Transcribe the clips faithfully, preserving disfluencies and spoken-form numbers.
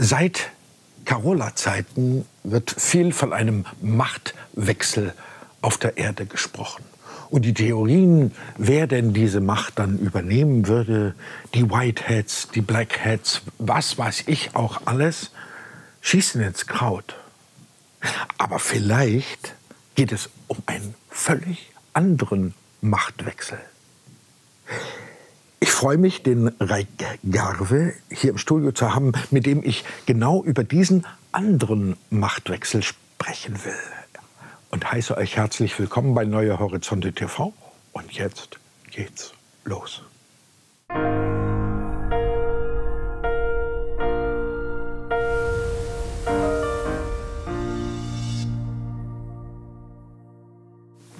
Seit Carola-Zeiten wird viel von einem Machtwechsel auf der Erde gesprochen. Und die Theorien, wer denn diese Macht dann übernehmen würde, die Whiteheads, die Blackheads, was weiß ich auch alles, schießen ins Kraut. Aber vielleicht geht es um einen völlig anderen Machtwechsel. Ich freue mich, den Raik Garve hier im Studio zu haben, mit dem ich genau über diesen anderen Machtwechsel sprechen will. Und heiße euch herzlich willkommen bei Neue Horizonte T V. Und jetzt geht's los.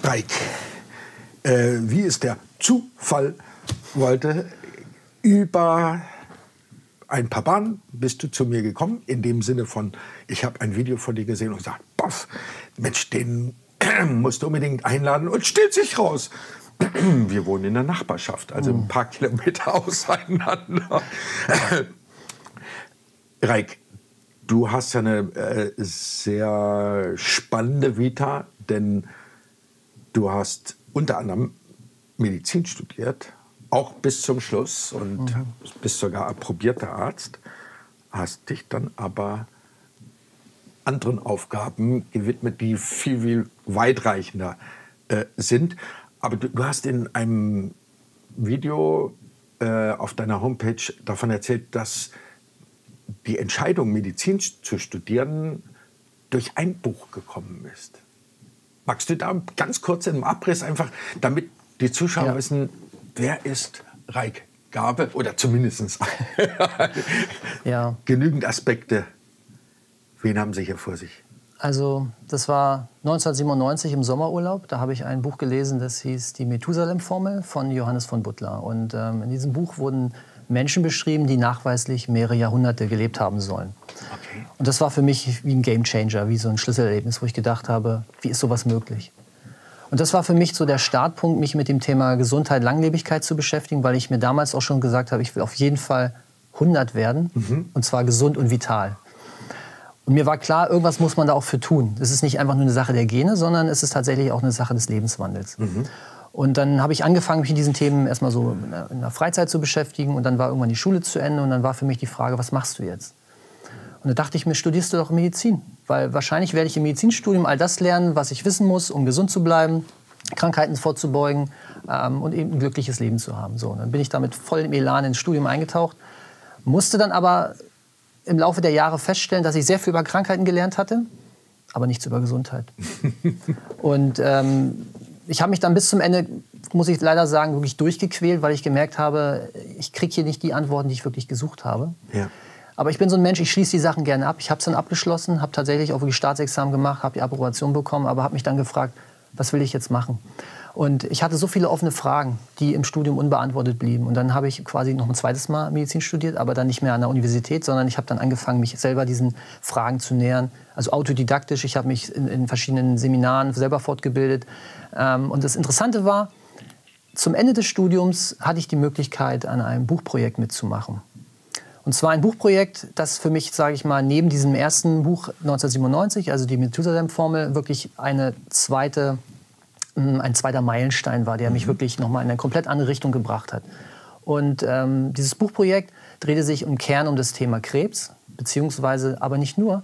Raik, äh, wie es der Zufall wollte, über ein paar Bahnen bist du zu mir gekommen, in dem Sinne von, ich habe ein Video von dir gesehen und gesagt, boff, Mensch, den musst du unbedingt einladen und stellt sich raus. Wir wohnen in der Nachbarschaft, also ein paar Kilometer auseinander. Raik, du hast ja eine äh, sehr spannende Vita, denn du hast unter anderem Medizin studiert, auch bis zum Schluss, und mhm. bist sogar approbierter Arzt, hast dich dann aber anderen Aufgaben gewidmet, die viel, viel weitreichender äh, sind. Aber du, du hast in einem Video äh, auf deiner Homepage davon erzählt, dass die Entscheidung, Medizin zu studieren, durch ein Buch gekommen ist. Magst du da ganz kurz im Abriss einfach, damit die Zuschauer ja. wissen, wer ist Raik Garve? Oder zumindest ja. genügend Aspekte. Wen haben Sie hier vor sich? Also das war neunzehnhundertsiebenundneunzig im Sommerurlaub. Da habe ich ein Buch gelesen, das hieß Die Methusalem-Formel von Johannes von Butler. Und ähm, in diesem Buch wurden Menschen beschrieben, die nachweislich mehrere Jahrhunderte gelebt haben sollen. Okay. Und das war für mich wie ein Gamechanger, wie so ein Schlüsselerlebnis, wo ich gedacht habe, wie ist sowas möglich? Und das war für mich so der Startpunkt, mich mit dem Thema Gesundheit, Langlebigkeit zu beschäftigen, weil ich mir damals auch schon gesagt habe, ich will auf jeden Fall hundert werden, mhm. und zwar gesund und vital. Und mir war klar, irgendwas muss man da auch für tun. Es ist nicht einfach nur eine Sache der Gene, sondern es ist tatsächlich auch eine Sache des Lebenswandels. Mhm. Und dann habe ich angefangen, mich in diesen Themen erstmal so in der Freizeit zu beschäftigen, und dann war irgendwann die Schule zu Ende und dann war für mich die Frage, was machst du jetzt? Und da dachte ich mir, studierst du doch Medizin. Weil wahrscheinlich werde ich im Medizinstudium all das lernen, was ich wissen muss, um gesund zu bleiben, Krankheiten vorzubeugen ähm, und eben ein glückliches Leben zu haben. So, und dann bin ich damit voll im Elan ins Studium eingetaucht, musste dann aber im Laufe der Jahre feststellen, dass ich sehr viel über Krankheiten gelernt hatte, aber nichts über Gesundheit. Und ähm, ich habe mich dann bis zum Ende, muss ich leider sagen, wirklich durchgequält, weil ich gemerkt habe, ich kriege hier nicht die Antworten, die ich wirklich gesucht habe. Ja. Aber ich bin so ein Mensch, ich schließe die Sachen gerne ab. Ich habe es dann abgeschlossen, habe tatsächlich auch die Staatsexamen gemacht, habe die Approbation bekommen, aber habe mich dann gefragt, was will ich jetzt machen? Und ich hatte so viele offene Fragen, die im Studium unbeantwortet blieben. Und dann habe ich quasi noch ein zweites Mal Medizin studiert, aber dann nicht mehr an der Universität, sondern ich habe dann angefangen, mich selber diesen Fragen zu nähern. Also autodidaktisch, ich habe mich in, in verschiedenen Seminaren selber fortgebildet. Und das Interessante war, zum Ende des Studiums hatte ich die Möglichkeit, an einem Buchprojekt mitzumachen. Und zwar ein Buchprojekt, das für mich, sage ich mal, neben diesem ersten Buch neunzehnhundertsiebenundneunzig, also die Methusalem-Formel, wirklich eine zweite, ein zweiter Meilenstein war, der mich wirklich nochmal in eine komplett andere Richtung gebracht hat. Und ähm, dieses Buchprojekt drehte sich im Kern um das Thema Krebs, beziehungsweise aber nicht nur,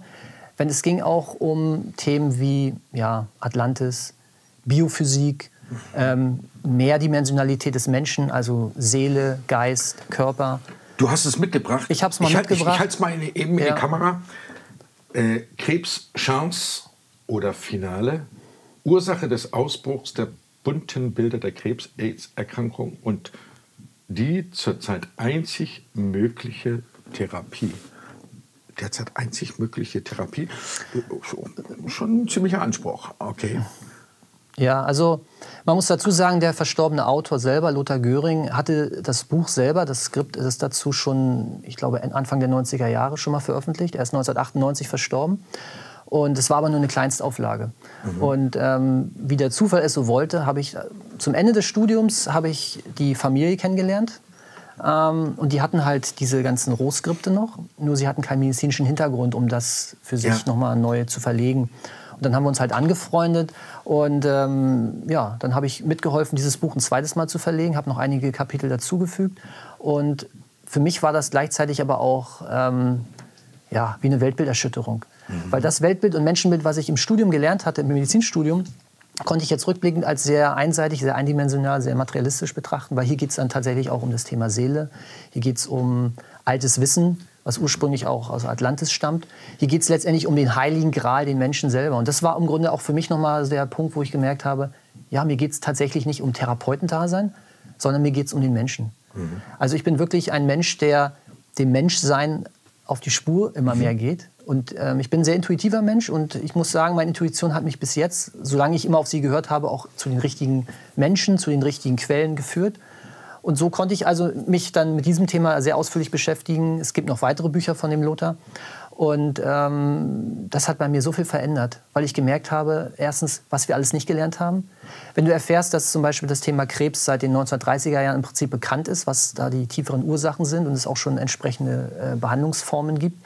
wenn es ging auch um Themen wie ja, Atlantis, Biophysik, ähm, Mehrdimensionalität des Menschen, also Seele, Geist, Körper. Du hast es mitgebracht. Ich habe es mal ich, mitgebracht. Ich, ich halte es mal in, eben ja. in die Kamera. Äh, Krebs, Chance oder Finale. Ursache des Ausbruchs der bunten Bilder der Krebs-Aids-Erkrankung und die zurzeit einzig mögliche Therapie. Derzeit einzig mögliche Therapie. Schon ein ziemlicher Anspruch. Okay. Ja, also man muss dazu sagen, der verstorbene Autor selber, Lothar Göring, hatte das Buch selber, das Skript ist dazu schon, ich glaube, Anfang der neunziger Jahre schon mal veröffentlicht. Er ist neunzehnhundertachtundneunzig verstorben und es war aber nur eine Kleinstauflage. Mhm. Und ähm, wie der Zufall es so wollte, habe ich zum Ende des Studiums habe ich die Familie kennengelernt. Ähm, und die hatten halt diese ganzen Rohskripte noch, nur sie hatten keinen medizinischen Hintergrund, um das für sich ja. nochmal neu zu verlegen. Und dann haben wir uns halt angefreundet und ähm, ja, dann habe ich mitgeholfen, dieses Buch ein zweites Mal zu verlegen, habe noch einige Kapitel dazugefügt. Und für mich war das gleichzeitig aber auch ähm, ja, wie eine Weltbilderschütterung. Mhm. Weil das Weltbild und Menschenbild, was ich im Studium gelernt hatte, im Medizinstudium, konnte ich jetzt rückblickend als sehr einseitig, sehr eindimensional, sehr materialistisch betrachten, weil hier geht es dann tatsächlich auch um das Thema Seele. Hier geht es um altes Wissen, was ursprünglich auch aus Atlantis stammt. Hier geht es letztendlich um den heiligen Gral, den Menschen selber. Und das war im Grunde auch für mich nochmal der Punkt, wo ich gemerkt habe, ja, mir geht es tatsächlich nicht um Therapeutendasein, sondern mir geht es um den Menschen. Mhm. Also ich bin wirklich ein Mensch, der dem Menschsein auf die Spur immer mehr geht. Und ähm, ich bin ein sehr intuitiver Mensch und ich muss sagen, meine Intuition hat mich bis jetzt, solange ich immer auf sie gehört habe, auch zu den richtigen Menschen, zu den richtigen Quellen geführt. Und so konnte ich also mich dann mit diesem Thema sehr ausführlich beschäftigen. Es gibt noch weitere Bücher von dem Lothar. Und ähm, das hat bei mir so viel verändert, weil ich gemerkt habe, erstens, was wir alles nicht gelernt haben. Wenn du erfährst, dass zum Beispiel das Thema Krebs seit den neunzehnhundertdreißiger Jahren im Prinzip bekannt ist, was da die tieferen Ursachen sind und es auch schon entsprechende äh, Behandlungsformen gibt,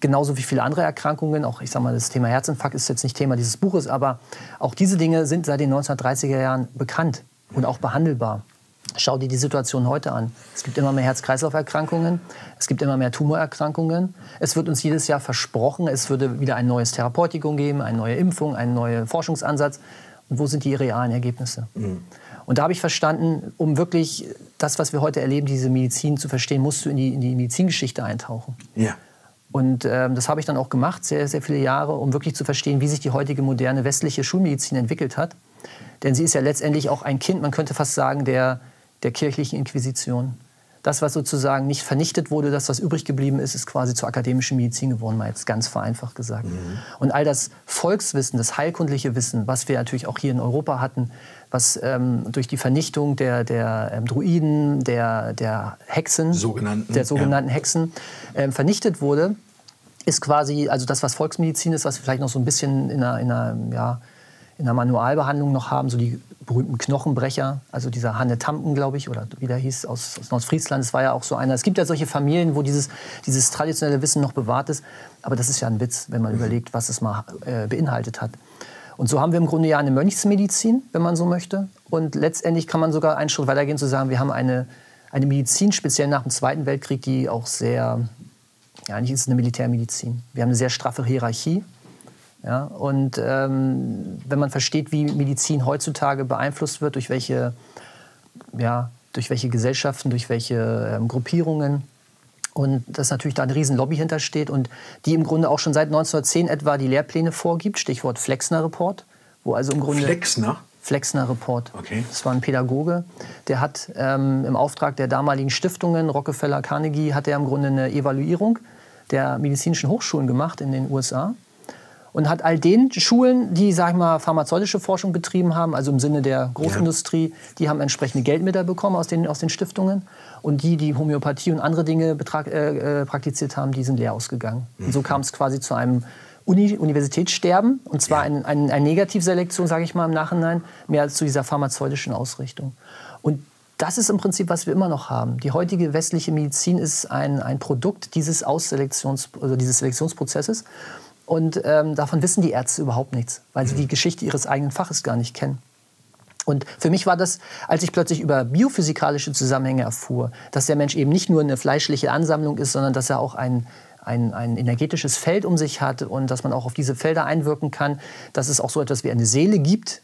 genauso wie viele andere Erkrankungen, auch ich sag mal, das Thema Herzinfarkt ist jetzt nicht Thema dieses Buches, aber auch diese Dinge sind seit den neunzehnhundertdreißiger Jahren bekannt und auch behandelbar. Schau dir die Situation heute an. Es gibt immer mehr Herz-Kreislauf-Erkrankungen, es gibt immer mehr Tumorerkrankungen. Es wird uns jedes Jahr versprochen, es würde wieder ein neues Therapeutikum geben, eine neue Impfung, einen neuen Forschungsansatz. Und wo sind die realen Ergebnisse? Mhm. Und da habe ich verstanden, um wirklich das, was wir heute erleben, diese Medizin zu verstehen, musst du in die, in die Medizingeschichte eintauchen. Ja. Und ähm, das habe ich dann auch gemacht, sehr, sehr viele Jahre, um wirklich zu verstehen, wie sich die heutige moderne westliche Schulmedizin entwickelt hat. Denn sie ist ja letztendlich auch ein Kind, man könnte fast sagen, der... der kirchlichen Inquisition. Das, was sozusagen nicht vernichtet wurde, das, was übrig geblieben ist, ist quasi zur akademischen Medizin geworden, mal jetzt ganz vereinfacht gesagt. Mhm. Und all das Volkswissen, das heilkundliche Wissen, was wir natürlich auch hier in Europa hatten, was ähm, durch die Vernichtung der, der ähm, Druiden, der, der Hexen, sogenannten, der sogenannten ja. Hexen ähm, vernichtet wurde, ist quasi, also das, was Volksmedizin ist, was wir vielleicht noch so ein bisschen in einer, in einer, ja, in einer Manualbehandlung noch haben, so die berühmten Knochenbrecher, also dieser Hanne Tampen, glaube ich, oder wie der hieß, aus, aus Nordfriesland, das war ja auch so einer. Es gibt ja solche Familien, wo dieses, dieses traditionelle Wissen noch bewahrt ist, aber das ist ja ein Witz, wenn man überlegt, was es mal äh, beinhaltet hat. Und so haben wir im Grunde ja eine Mönchsmedizin, wenn man so möchte, und letztendlich kann man sogar einen Schritt weitergehen zu sagen, wir haben eine, eine Medizin, speziell nach dem Zweiten Weltkrieg, die auch sehr, ja, eigentlich ist es eine Militärmedizin. Wir haben eine sehr straffe Hierarchie. Ja, und ähm, wenn man versteht, wie Medizin heutzutage beeinflusst wird, durch welche, ja, durch welche Gesellschaften, durch welche ähm, Gruppierungen und dass natürlich da ein riesen Lobby hintersteht und die im Grunde auch schon seit neunzehnhundertzehn etwa die Lehrpläne vorgibt, Stichwort Flexner Report, wo also im Grunde... Flexner? Flexner Report. Okay. Das war ein Pädagoge, der hat ähm, im Auftrag der damaligen Stiftungen, Rockefeller, Carnegie, hat er im Grunde eine Evaluierung der medizinischen Hochschulen gemacht in den U S A. Und hat all den Schulen, die, sag ich mal, pharmazeutische Forschung betrieben haben, also im Sinne der Großindustrie, die haben entsprechende Geldmittel bekommen aus den, aus den Stiftungen. Und die, die Homöopathie und andere Dinge betrag, äh, praktiziert haben, die sind leer ausgegangen. Und so kam es quasi zu einem Uni, Universitätssterben, und zwar ja. eine ein, ein Negativselektion, sage ich mal, im Nachhinein, mehr als zu dieser pharmazeutischen Ausrichtung. Und das ist im Prinzip, was wir immer noch haben. Die heutige westliche Medizin ist ein, ein Produkt dieses, Ausselektions, also dieses Selektionsprozesses. Und ähm, davon wissen die Ärzte überhaupt nichts, weil sie die Geschichte ihres eigenen Faches gar nicht kennen. Und für mich war das, als ich plötzlich über biophysikalische Zusammenhänge erfuhr, dass der Mensch eben nicht nur eine fleischliche Ansammlung ist, sondern dass er auch ein, ein, ein energetisches Feld um sich hat und dass man auch auf diese Felder einwirken kann, dass es auch so etwas wie eine Seele gibt.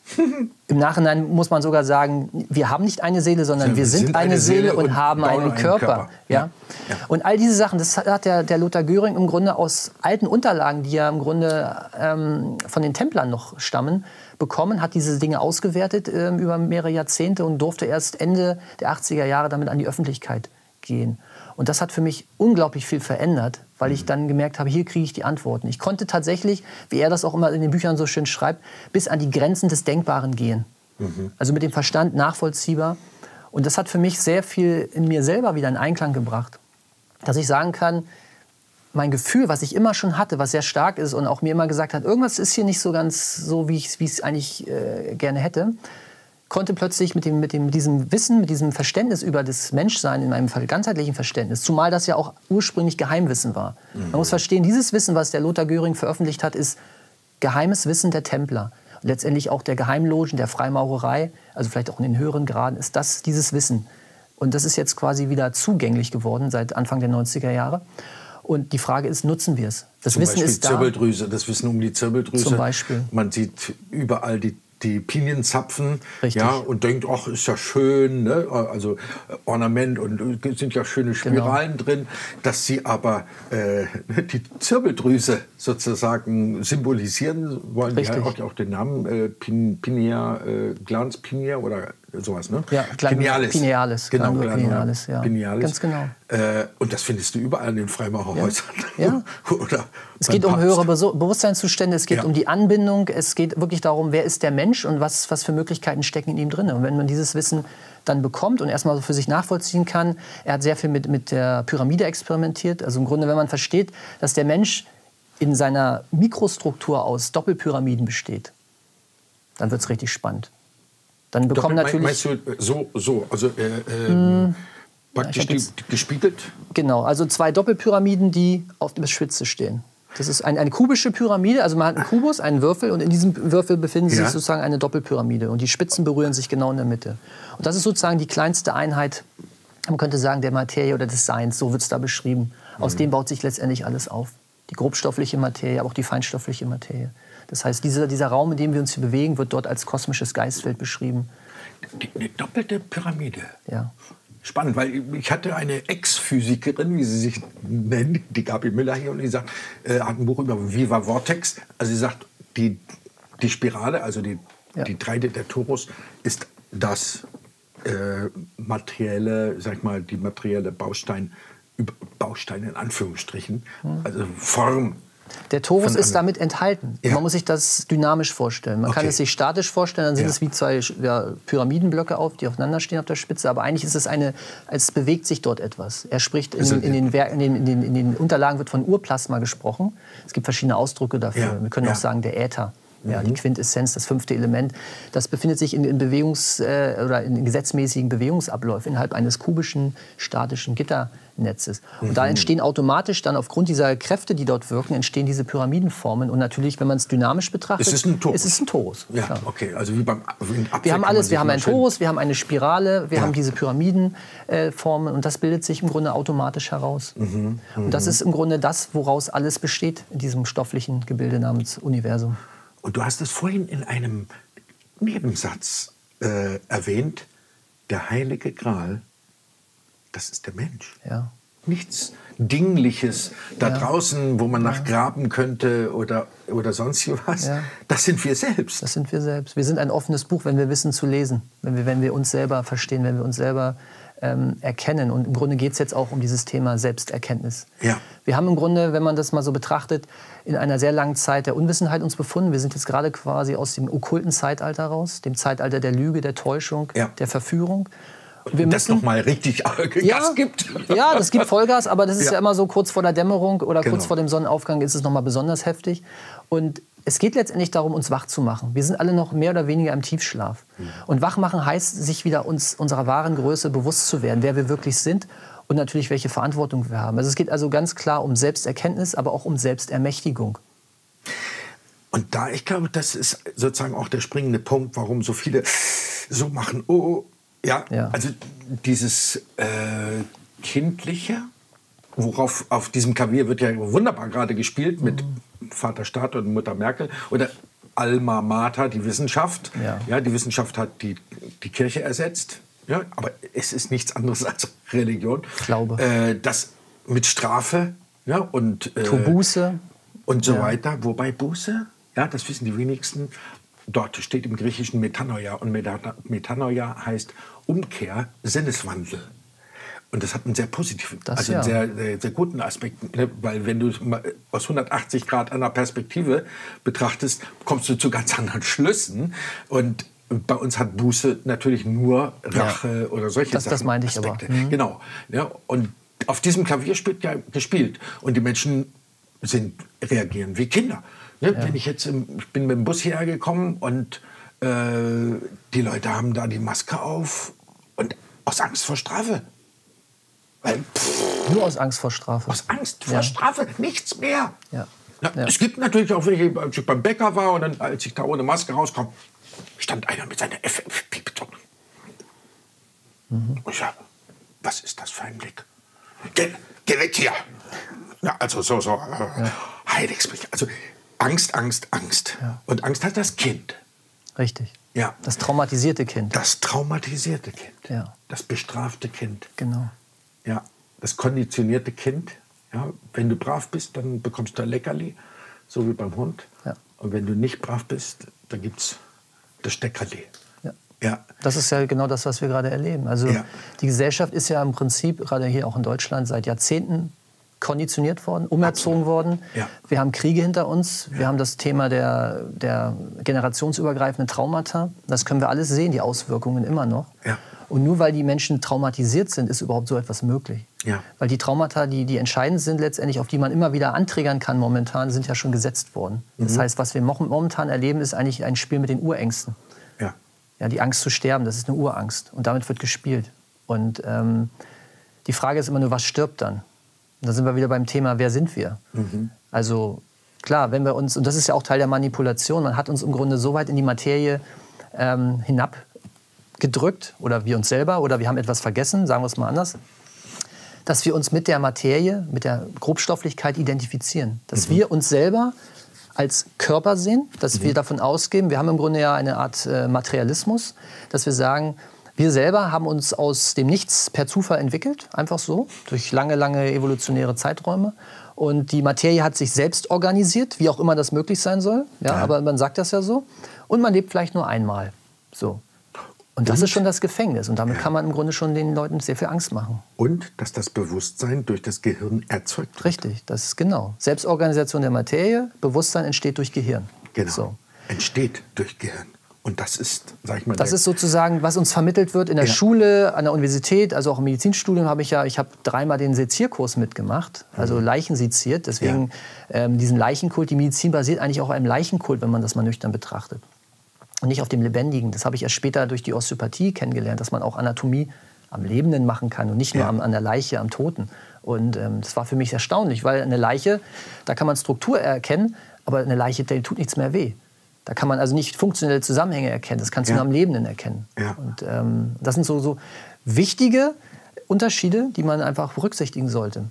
Im Nachhinein muss man sogar sagen, wir haben nicht eine Seele, sondern ja, wir, wir sind, sind eine, eine Seele, Seele und, und haben einen Körper. Körper. Ja? Ja. Und all diese Sachen, das hat der, der Lothar Göring im Grunde aus alten Unterlagen, die ja im Grunde ähm, von den Templern noch stammen, bekommen, hat diese Dinge ausgewertet äh, über mehrere Jahrzehnte und durfte erst Ende der achtziger Jahre damit an die Öffentlichkeit gehen. Und das hat für mich unglaublich viel verändert, weil ich dann gemerkt habe, hier kriege ich die Antworten. Ich konnte tatsächlich, wie er das auch immer in den Büchern so schön schreibt, bis an die Grenzen des Denkbaren gehen. Mhm. Also mit dem Verstand nachvollziehbar. Und das hat für mich sehr viel in mir selber wieder in Einklang gebracht. Dass ich sagen kann, mein Gefühl, was ich immer schon hatte, was sehr stark ist und auch mir immer gesagt hat, irgendwas ist hier nicht so ganz so, wie ich es eigentlich äh, gerne hätte, konnte plötzlich mit, dem, mit, dem, mit diesem Wissen, mit diesem Verständnis über das Menschsein, in einem ganzheitlichen Verständnis, zumal das ja auch ursprünglich Geheimwissen war. Mhm. Man muss verstehen, dieses Wissen, was der Lothar Göring veröffentlicht hat, ist geheimes Wissen der Templer. Und letztendlich auch der Geheimlogen, der Freimaurerei, also vielleicht auch in den höheren Graden, ist das dieses Wissen. Und das ist jetzt quasi wieder zugänglich geworden seit Anfang der neunziger Jahre. Und die Frage ist, nutzen wir es? Das Wissen ist da. Zum Beispiel Zirbeldrüse, das Wissen um die Zirbeldrüse. Zum Beispiel. Man sieht überall die, die Pinienzapfen, ja, und denkt, ach, ist ja schön, ne? Also Ornament und sind ja schöne Spiralen, genau, drin. Dass sie aber äh, die Zirbeldrüse sozusagen symbolisieren wollen. Richtig. Die hat auch den Namen äh, Pin, Pinea, äh, Glanz Pinea oder sowas, ne? Ja, Pinealis. Pinealis. Genau, genau. Pinealis, ja. Pinealis. Ganz genau. Äh, und das findest du überall in den Freimaurerhäusern. Ja. Ja. Oder es geht um höhere Be- Bewusstseinszustände, es geht, ja, um die Anbindung, es geht wirklich darum, wer ist der Mensch und was, was für Möglichkeiten stecken in ihm drin. Und wenn man dieses Wissen dann bekommt und erstmal so für sich nachvollziehen kann, er hat sehr viel mit, mit der Pyramide experimentiert. Also im Grunde, wenn man versteht, dass der Mensch in seiner Mikrostruktur aus Doppelpyramiden besteht, dann wird es richtig spannend. Dann bekommen Doppel, natürlich... Meinst du so, so also äh, ähm, praktisch die, gespiegelt? Genau, also zwei Doppelpyramiden, die auf der Spitze stehen. Das ist ein, eine kubische Pyramide, also man hat einen Kubus, einen Würfel, und in diesem Würfel befinden sich, ja, sozusagen eine Doppelpyramide. Und die Spitzen berühren sich genau in der Mitte. Und das ist sozusagen die kleinste Einheit, man könnte sagen, der Materie oder des Seins, so wird es da beschrieben. Aus, mhm, dem baut sich letztendlich alles auf. Die grobstoffliche Materie, aber auch die feinstoffliche Materie. Das heißt, dieser, dieser Raum, in dem wir uns hier bewegen, wird dort als kosmisches Geistfeld beschrieben. Die, die doppelte Pyramide. Ja. Spannend, weil ich hatte eine Ex-Physikerin, wie sie sich nennt, die Gabi Müller hier, und die sagt, äh, hat ein Buch über Viva Vortex. Also sie sagt, die, die Spirale, also die, ja, die drei D, der Torus, ist das äh, materielle, sag ich mal, die materielle Baustein, Baustein in Anführungsstrichen, mhm, also Form. Der Torus ist damit enthalten. Ja. Man muss sich das dynamisch vorstellen. Man, okay, kann es sich statisch vorstellen, dann sind, ja, es wie zwei, ja, Pyramidenblöcke, auf, die aufeinander stehen auf der Spitze. Aber eigentlich ist es eine, es bewegt sich dort etwas. Er spricht in, in, den, Werk, in, den, in, den, in den Unterlagen wird von Urplasma gesprochen. Es gibt verschiedene Ausdrücke dafür. Ja. Wir können, ja, auch sagen, der Äther. Ja, mhm. Die Quintessenz, das fünfte Element, das befindet sich in, in, Bewegungs, äh, oder in gesetzmäßigen Bewegungsabläufen innerhalb eines kubischen, statischen Gitternetzes. Und, mhm, da entstehen automatisch dann aufgrund dieser Kräfte, die dort wirken, entstehen diese Pyramidenformen. Und natürlich, wenn man es dynamisch betrachtet, ist es ein Torus. Ist es ein Torus, ja, klar. Okay, also wie beim Abwehr. Wir haben alles, wir haben einen Torus, wir haben eine Spirale, wir, ja, haben diese Pyramidenformen, äh, und das bildet sich im Grunde automatisch heraus. Mhm. Mhm. Und das ist im Grunde das, woraus alles besteht in diesem stofflichen Gebilde namens Universum. Und du hast es vorhin in einem Nebensatz äh, erwähnt, der heilige Gral, das ist der Mensch. Ja. Nichts Dingliches da, ja, draußen, wo man, ja, nach graben könnte oder, oder sonst was. Ja. Das sind wir selbst. Das sind wir selbst. Wir sind ein offenes Buch, wenn wir wissen zu lesen, wenn wir, wenn wir uns selber verstehen, wenn wir uns selber ähm, erkennen. Und im Grunde geht es jetzt auch um dieses Thema Selbsterkenntnis. Ja. Wir haben im Grunde, wenn man das mal so betrachtet, in einer sehr langen Zeit der Unwissenheit uns befunden. Wir sind jetzt gerade quasi aus dem okkulten Zeitalter raus, dem Zeitalter der Lüge, der Täuschung, ja, der Verführung. Und wir das noch mal richtig Gas, ja, gibt. Ja, das gibt Vollgas, aber das ist, ja, ja immer so kurz vor der Dämmerung oder, genau, kurz vor dem Sonnenaufgang ist es noch mal besonders heftig. Und es geht letztendlich darum, uns wach zu machen. Wir sind alle noch mehr oder weniger im Tiefschlaf. Mhm. Und wach machen heißt, sich wieder uns, unserer wahren Größe bewusst zu werden, wer wir wirklich sind. Und natürlich, welche Verantwortung wir haben. Also es geht also ganz klar um Selbsterkenntnis, aber auch um Selbstermächtigung. Und da, ich glaube, das ist sozusagen auch der springende Punkt, warum so viele so machen. Oh, oh. Ja, ja, also dieses äh, Kindliche, worauf auf diesem Klavier wird ja wunderbar gerade gespielt, mhm, mit Vater Staat und Mutter Merkel oder Alma Mater, die Wissenschaft. Ja, ja, die Wissenschaft hat die, die Kirche ersetzt. Ja, aber es ist nichts anderes als Religion. Ich glaube. Äh, das mit Strafe, ja, und äh, Buße und so, ja, weiter. Wobei Buße, ja, das wissen die wenigsten. Dort steht im Griechischen Metanoia, und Metanoia heißt Umkehr, Sinneswandel. Und das hat einen sehr positiven, das, also einen, ja, sehr, sehr, sehr guten Aspekt. Weil wenn du es aus hundertachtzig Grad einer Perspektive betrachtest, kommst du zu ganz anderen Schlüssen. Und bei uns hat Buße natürlich nur Rache, ja, oder solche das, Sachen. Das meinte ich Aspekte. Aber. Mhm. Genau. Ja, und auf diesem Klavier spielt ja gespielt. Und die Menschen sind, reagieren wie Kinder. Ne? Ja. Wenn ich jetzt im, ich bin mit dem Bus hierher gekommen und äh, die Leute haben da die Maske auf und aus Angst vor Strafe. Weil, pff, Nur aus Angst vor Strafe. Aus Angst vor ja. Strafe, nichts mehr. Ja. Na, ja. Es gibt natürlich auch, wenn ich, als ich beim Bäcker war und dann, als ich da ohne Maske rauskam, stand einer mit seiner F F P-Betonung. Mhm. Und ich sage, was ist das für ein Blick? Geh, geh weg hier! Ja, also so, so. Ja. Heiligsbricht. Also Angst, Angst, Angst. Ja. Und Angst hat das Kind. Richtig. Ja. Das traumatisierte Kind. Das traumatisierte Kind. Ja. Das bestrafte Kind. Genau. Ja, das konditionierte Kind. Ja, wenn du brav bist, dann bekommst du ein Leckerli, so wie beim Hund. Ja. Und wenn du nicht brav bist, dann gibt es das Steckerli. Ja. Ja. Das ist ja genau das, was wir gerade erleben. Also ja. Die Gesellschaft ist ja im Prinzip, gerade hier auch in Deutschland, seit Jahrzehnten konditioniert worden, umerzogen worden. Ja. Wir haben Kriege hinter uns. Ja. Wir haben das Thema der, der generationsübergreifenden Traumata. Das können wir alles sehen, die Auswirkungen immer noch. Ja. Und nur weil die Menschen traumatisiert sind, ist überhaupt so etwas möglich. Ja. Weil die Traumata, die, die entscheidend sind letztendlich, auf die man immer wieder anträgern kann momentan, sind ja schon gesetzt worden. Mhm. Das heißt, was wir momentan erleben, ist eigentlich ein Spiel mit den Urängsten. Ja. Ja, die Angst zu sterben, das ist eine Urangst. Und damit wird gespielt. Und ähm, die Frage ist immer nur, was stirbt dann? Und da sind wir wieder beim Thema, wer sind wir? Mhm. Also klar, wenn wir uns, und das ist ja auch Teil der Manipulation, man hat uns im Grunde so weit in die Materie ähm, hinabgedrückt, oder wir uns selber, oder wir haben etwas vergessen, sagen wir es mal anders, dass wir uns mit der Materie, mit der Grobstofflichkeit identifizieren. Dass mhm. wir uns selber als Körper sehen, dass mhm. wir davon ausgehen, wir haben im Grunde ja eine Art äh, Materialismus, dass wir sagen, wir selber haben uns aus dem Nichts per Zufall entwickelt, einfach so, durch lange, lange evolutionäre Zeiträume. Und die Materie hat sich selbst organisiert, wie auch immer das möglich sein soll. Ja, ja. Aber man sagt das ja so. Und man lebt vielleicht nur einmal. So. Und das und, ist schon das Gefängnis. Und damit ja. kann man im Grunde schon den Leuten sehr viel Angst machen. Und dass das Bewusstsein durch das Gehirn erzeugt wird. Richtig, das ist genau. Selbstorganisation der Materie, Bewusstsein entsteht durch Gehirn. Genau, so. Entsteht durch Gehirn. Und das ist, sag ich mal, das ist sozusagen, was uns vermittelt wird in der ja. Schule, an der Universität, also auch im Medizinstudium habe ich ja, ich habe dreimal den Sezierkurs mitgemacht, also Leichen seziert, deswegen ja. ähm, diesen Leichenkult, die Medizin basiert eigentlich auch auf einem Leichenkult, wenn man das mal nüchtern betrachtet und nicht auf dem Lebendigen. Das habe ich erst später durch die Osteopathie kennengelernt, dass man auch Anatomie am Lebenden machen kann und nicht nur ja. am, an der Leiche, am Toten. Und ähm, das war für mich erstaunlich, weil eine Leiche, da kann man Struktur erkennen, aber eine Leiche, die tut nichts mehr weh. Da kann man also nicht funktionelle Zusammenhänge erkennen. Das kannst du ja. nur am Lebenden erkennen. Ja. Und ähm, das sind so, so wichtige Unterschiede, die man einfach berücksichtigen sollte.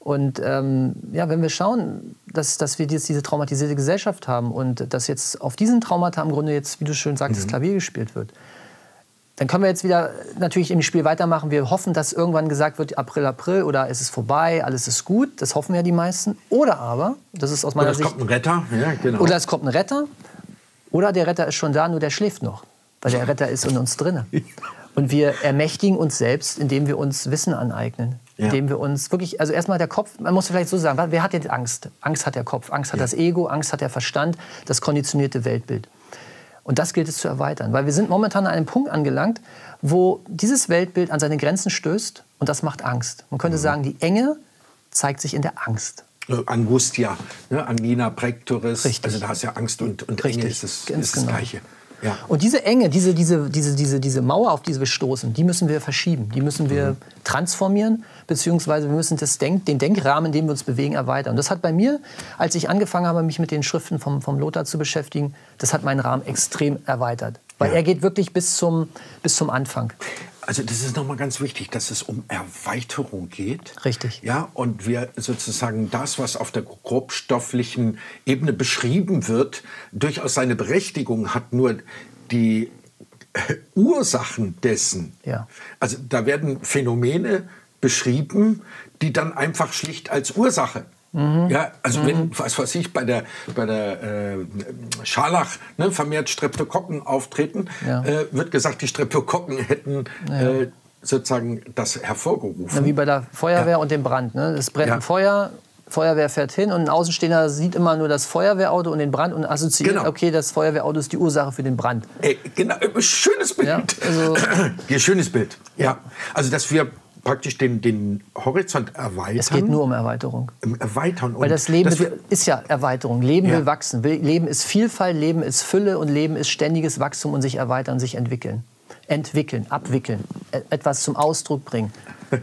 Und ähm, ja, wenn wir schauen, dass, dass wir jetzt diese traumatisierte Gesellschaft haben und dass jetzt auf diesen Traumata im Grunde jetzt, wie du schön sagst, mhm. das Klavier gespielt wird, dann können wir jetzt wieder natürlich im Spiel weitermachen. Wir hoffen, dass irgendwann gesagt wird, April, April oder es ist vorbei, alles ist gut. Das hoffen ja die meisten. Oder aber, das ist aus meiner Sicht... Oder es kommt ein Retter. Ja, genau. Oder es kommt ein Retter. Oder der Retter ist schon da, nur der schläft noch, weil der Retter ist in uns drin. Und wir ermächtigen uns selbst, indem wir uns Wissen aneignen. Ja. Indem wir uns wirklich, also erstmal der Kopf, man muss vielleicht so sagen, wer hat jetzt Angst? Angst hat der Kopf, Angst hat ja. das Ego, Angst hat der Verstand, das konditionierte Weltbild. Und das gilt es zu erweitern, weil wir sind momentan an einem Punkt angelangt, wo dieses Weltbild an seine Grenzen stößt und das macht Angst. Man könnte mhm. sagen, die Enge zeigt sich in der Angst. Angustia, ne? Angina pectoris, richtig. Also da hast du ja Angst und, und Enge ist das, ist das genau. Gleiche. Ja. Und diese Enge, diese, diese, diese, diese, diese Mauer, auf die wir stoßen, die müssen wir verschieben, die müssen wir mhm. transformieren, beziehungsweise wir müssen das Denk, den Denkrahmen, in dem wir uns bewegen, erweitern. Und das hat bei mir, als ich angefangen habe, mich mit den Schriften vom, vom Lothar zu beschäftigen, das hat meinen Rahmen extrem erweitert, weil ja. er geht wirklich bis zum, bis zum Anfang. Also das ist nochmal ganz wichtig, dass es um Erweiterung geht. Richtig. Ja, und wir sozusagen das, was auf der grobstofflichen Ebene beschrieben wird, durchaus seine Berechtigung hat, nur die Ursachen dessen. Ja. Also da werden Phänomene beschrieben, die dann einfach schlicht als Ursache. Mhm. Ja, also mhm. wenn, was weiß ich, bei der, bei der äh, Scharlach ne, vermehrt Streptokokken auftreten, ja. äh, wird gesagt, die Streptokokken hätten ja. äh, sozusagen das hervorgerufen. Ja, wie bei der Feuerwehr ja. und dem Brand. Ne? Es brennt ja. ein Feuer, Feuerwehr fährt hin und ein Außenstehender sieht immer nur das Feuerwehrauto und den Brand und assoziiert, genau. okay, das Feuerwehrauto ist die Ursache für den Brand. Ey, genau, schönes Bild. Ja, also, ja, schönes Bild. Ja. Also, dass wir praktisch den, den Horizont erweitern. Es geht nur um Erweiterung. Erweitern. Und weil das Leben ist ja Erweiterung. Leben ja. will wachsen. Leben ist Vielfalt, Leben ist Fülle und Leben ist ständiges Wachstum und sich erweitern, sich entwickeln. Entwickeln, abwickeln, etwas zum Ausdruck bringen.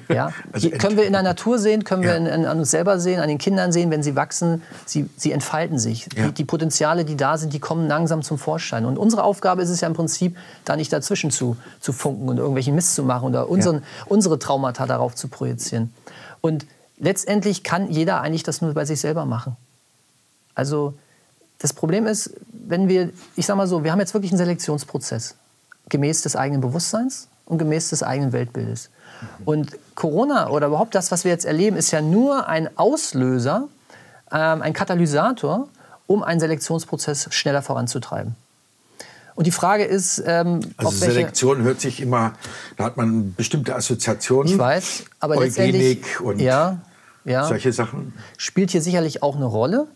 Ja? Also können wir in der Natur sehen, können ja. wir in, an uns selber sehen, an den Kindern sehen, wenn sie wachsen, sie, sie entfalten sich. Ja. Die, die Potenziale, die da sind, die kommen langsam zum Vorschein. Und unsere Aufgabe ist es ja im Prinzip, da nicht dazwischen zu, zu funken und irgendwelchen Mist zu machen oder unseren, ja. unsere Traumata darauf zu projizieren. Und letztendlich kann jeder eigentlich das nur bei sich selber machen. Also das Problem ist, wenn wir, ich sag mal so, wir haben jetzt wirklich einen Selektionsprozess. Gemäß des eigenen Bewusstseins und gemäß des eigenen Weltbildes. Und Corona oder überhaupt das, was wir jetzt erleben, ist ja nur ein Auslöser, ähm, ein Katalysator, um einen Selektionsprozess schneller voranzutreiben. Und die Frage ist, ähm, also auf welche... Selektion hört sich immer, da hat man bestimmte Assoziationen. Ich weiß, aber letztendlich, und ja, ja, solche Sachen. Spielt hier sicherlich auch eine Rolle.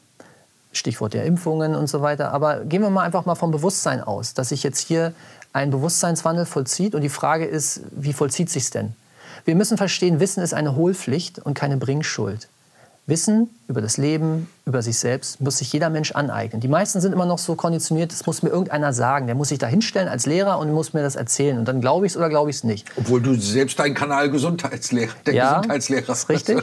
Stichwort der Impfungen und so weiter. Aber gehen wir mal einfach mal vom Bewusstsein aus, dass ich jetzt hier ein Bewusstseinswandel vollzieht. Und die Frage ist, wie vollzieht sich's denn? Wir müssen verstehen, Wissen ist eine Hohlpflicht und keine Bringschuld. Wissen über das Leben, über sich selbst, muss sich jeder Mensch aneignen. Die meisten sind immer noch so konditioniert, das muss mir irgendeiner sagen. Der muss sich da hinstellen als Lehrer und muss mir das erzählen. Und dann glaube ich es oder glaube ich es nicht. Obwohl du selbst deinen Kanal Gesundheitslehrer, der ja, Gesundheitslehrer ist richtig.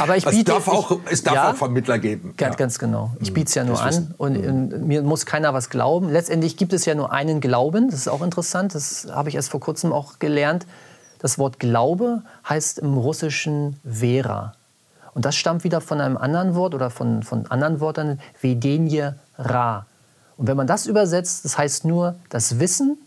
Aber ich biete, es darf, auch, es darf ja, auch Vermittler geben. Ganz, ja. ganz genau. Ich biete es ja nur das an und, und mir muss keiner was glauben. Letztendlich gibt es ja nur einen Glauben. Das ist auch interessant. Das habe ich erst vor kurzem auch gelernt. Das Wort Glaube heißt im Russischen Vera. Und das stammt wieder von einem anderen Wort oder von, von anderen Wörtern, Vedenje Ra. Und wenn man das übersetzt, das heißt nur das Wissen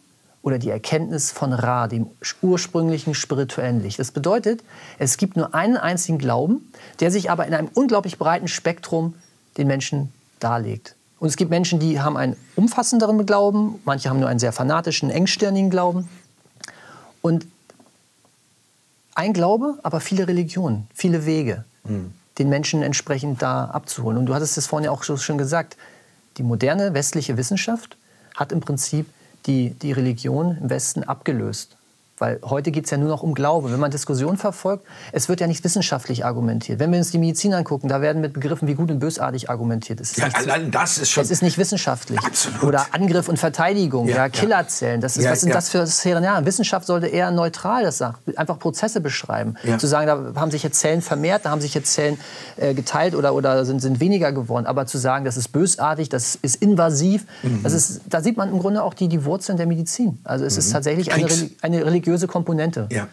oder die Erkenntnis von Ra, dem ursprünglichen spirituellen Licht. Das bedeutet, es gibt nur einen einzigen Glauben, der sich aber in einem unglaublich breiten Spektrum den Menschen darlegt. Und es gibt Menschen, die haben einen umfassenderen Glauben, manche haben nur einen sehr fanatischen, engstirnigen Glauben. Und ein Glaube, aber viele Religionen, viele Wege, den Menschen entsprechend da abzuholen. Und du hattest es vorhin ja auch so schön gesagt, die moderne westliche Wissenschaft hat im Prinzip die, die Religion im Westen abgelöst. Weil heute geht es ja nur noch um Glaube. Wenn man Diskussionen verfolgt, es wird ja nicht wissenschaftlich argumentiert. Wenn wir uns die Medizin angucken, da werden mit Begriffen wie gut und bösartig argumentiert. Es ist ja, nicht, allein das ist schon... Es ist nicht wissenschaftlich. Absolut. Oder Angriff und Verteidigung, ja, ja, Killerzellen. Das ist, ja, was sind ja. das für Sphären? Ja, Wissenschaft sollte eher neutral das sagen, einfach Prozesse beschreiben. Ja. Zu sagen, da haben sich jetzt Zellen vermehrt, da haben sich jetzt Zellen äh, geteilt oder, oder sind, sind weniger geworden. Aber zu sagen, das ist bösartig, das ist invasiv, mhm. das ist, da sieht man im Grunde auch die, die Wurzeln der Medizin. Also es mhm. ist tatsächlich eine, eine Religion. Komponente. Ja.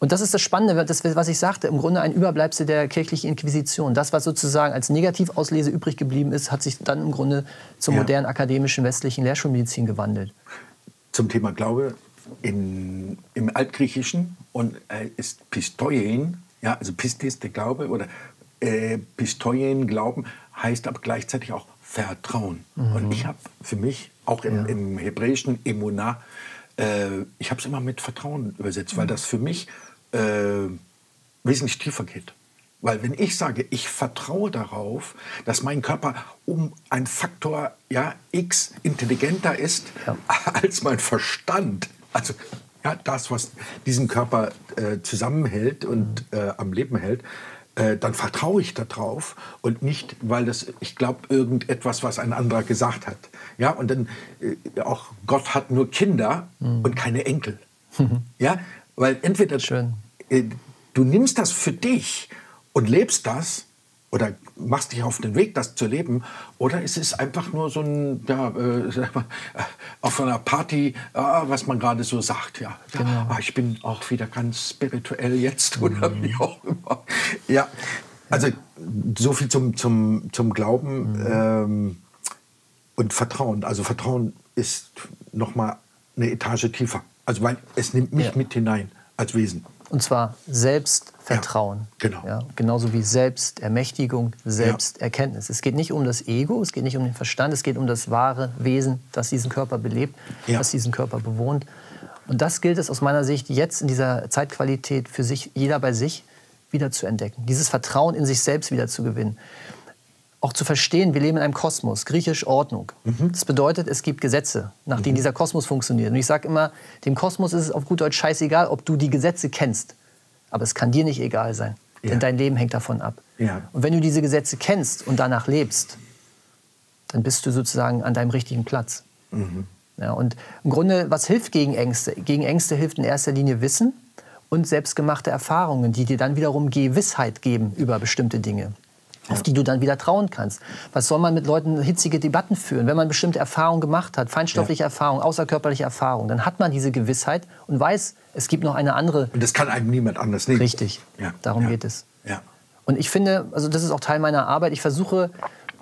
Und das ist das Spannende, das, was ich sagte, im Grunde ein Überbleibsel der kirchlichen Inquisition. Das, was sozusagen als Negativauslese übrig geblieben ist, hat sich dann im Grunde zur ja. modernen akademischen westlichen Lehrschulmedizin gewandelt. Zum Thema Glaube in, im Altgriechischen und äh, ist Pistoien, ja, also Pistis, der Glaube, oder äh, Pistoien, Glauben, heißt aber gleichzeitig auch Vertrauen. Mhm. Und ich habe für mich auch im, ja. im Hebräischen Emunah, ich habe es immer mit Vertrauen übersetzt, weil das für mich äh, wesentlich tiefer geht. Weil wenn ich sage, ich vertraue darauf, dass mein Körper um einen Faktor ja, X intelligenter ist ja. als mein Verstand, also ja, das, was diesen Körper äh, zusammenhält und äh, am Leben hält, äh, dann vertraue ich darauf und nicht, weil das, ich glaube, irgendetwas, was ein anderer gesagt hat. Ja, und dann äh, auch Gott hat nur Kinder mhm. und keine Enkel. Mhm. Ja, weil entweder äh, du nimmst das für dich und lebst das oder machst dich auf den Weg, das zu leben, oder es ist einfach nur so ein, ja, äh, sag mal, auf einer Party, ah, was man gerade so sagt. Ja, ja genau. ah, ich bin auch wieder ganz spirituell jetzt oder mhm. wie auch immer. Ja, also ja. so viel zum, zum, zum Glauben. Mhm. Ähm, Und Vertrauen, also Vertrauen ist noch mal eine Etage tiefer. Also weil es nimmt mich ja. mit hinein als Wesen. Und zwar Selbstvertrauen. Ja, genau. Ja, genauso wie Selbstermächtigung, Selbsterkenntnis. Ja. Es geht nicht um das Ego, es geht nicht um den Verstand, es geht um das wahre Wesen, das diesen Körper belebt, ja. das diesen Körper bewohnt. Und das gilt es aus meiner Sicht jetzt in dieser Zeitqualität für sich, jeder bei sich, wieder zu entdecken. Dieses Vertrauen in sich selbst wieder zu gewinnen. Auch zu verstehen, wir leben in einem Kosmos, griechisch Ordnung. Mhm. Das bedeutet, es gibt Gesetze, nach denen mhm. dieser Kosmos funktioniert. Und ich sage immer, dem Kosmos ist es auf gut Deutsch scheißegal, ob du die Gesetze kennst. Aber es kann dir nicht egal sein, ja. denn dein Leben hängt davon ab. Ja. Und wenn du diese Gesetze kennst und danach lebst, dann bist du sozusagen an deinem richtigen Platz. Mhm. Ja, und im Grunde, was hilft gegen Ängste? Gegen Ängste hilft in erster Linie Wissen und selbstgemachte Erfahrungen, die dir dann wiederum Gewissheit geben über bestimmte Dinge, ja. auf die du dann wieder trauen kannst. Was soll man mit Leuten hitzige Debatten führen? Wenn man bestimmte Erfahrungen gemacht hat, feinstoffliche ja. Erfahrungen, außerkörperliche Erfahrungen, dann hat man diese Gewissheit und weiß, es gibt noch eine andere. Und das kann einem niemand anders nehmen. Richtig, ja. darum ja. geht es. Ja. Und ich finde, also das ist auch Teil meiner Arbeit, ich versuche...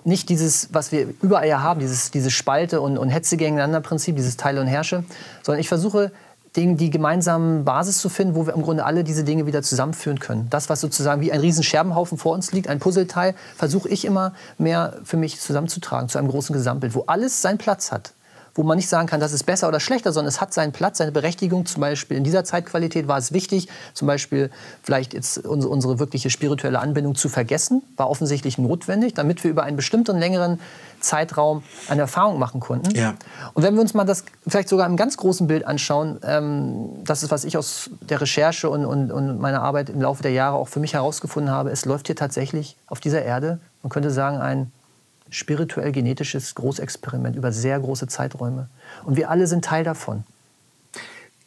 nicht dieses, was wir überall ja haben, dieses, diese Spalte und, und Hetze gegeneinander Prinzip, dieses Teile und Herrsche, sondern ich versuche, den, die gemeinsame Basis zu finden, wo wir im Grunde alle diese Dinge wieder zusammenführen können. Das, was sozusagen wie ein riesen Scherbenhaufen vor uns liegt, ein Puzzleteil, versuche ich immer mehr für mich zusammenzutragen, zu einem großen Gesamtbild, wo alles seinen Platz hat. Wo man nicht sagen kann, das ist besser oder schlechter, sondern es hat seinen Platz, seine Berechtigung. Zum Beispiel in dieser Zeitqualität war es wichtig, zum Beispiel vielleicht jetzt unsere, unsere wirkliche spirituelle Anbindung zu vergessen, war offensichtlich notwendig, damit wir über einen bestimmten längeren Zeitraum eine Erfahrung machen konnten. Ja. Und wenn wir uns mal das vielleicht sogar im ganz großen Bild anschauen, ähm, das ist, was ich aus der Recherche und, und, und meiner Arbeit im Laufe der Jahre auch für mich herausgefunden habe, es läuft hier tatsächlich auf dieser Erde, man könnte sagen, ein spirituell-genetisches Großexperiment über sehr große Zeiträume. Und wir alle sind Teil davon.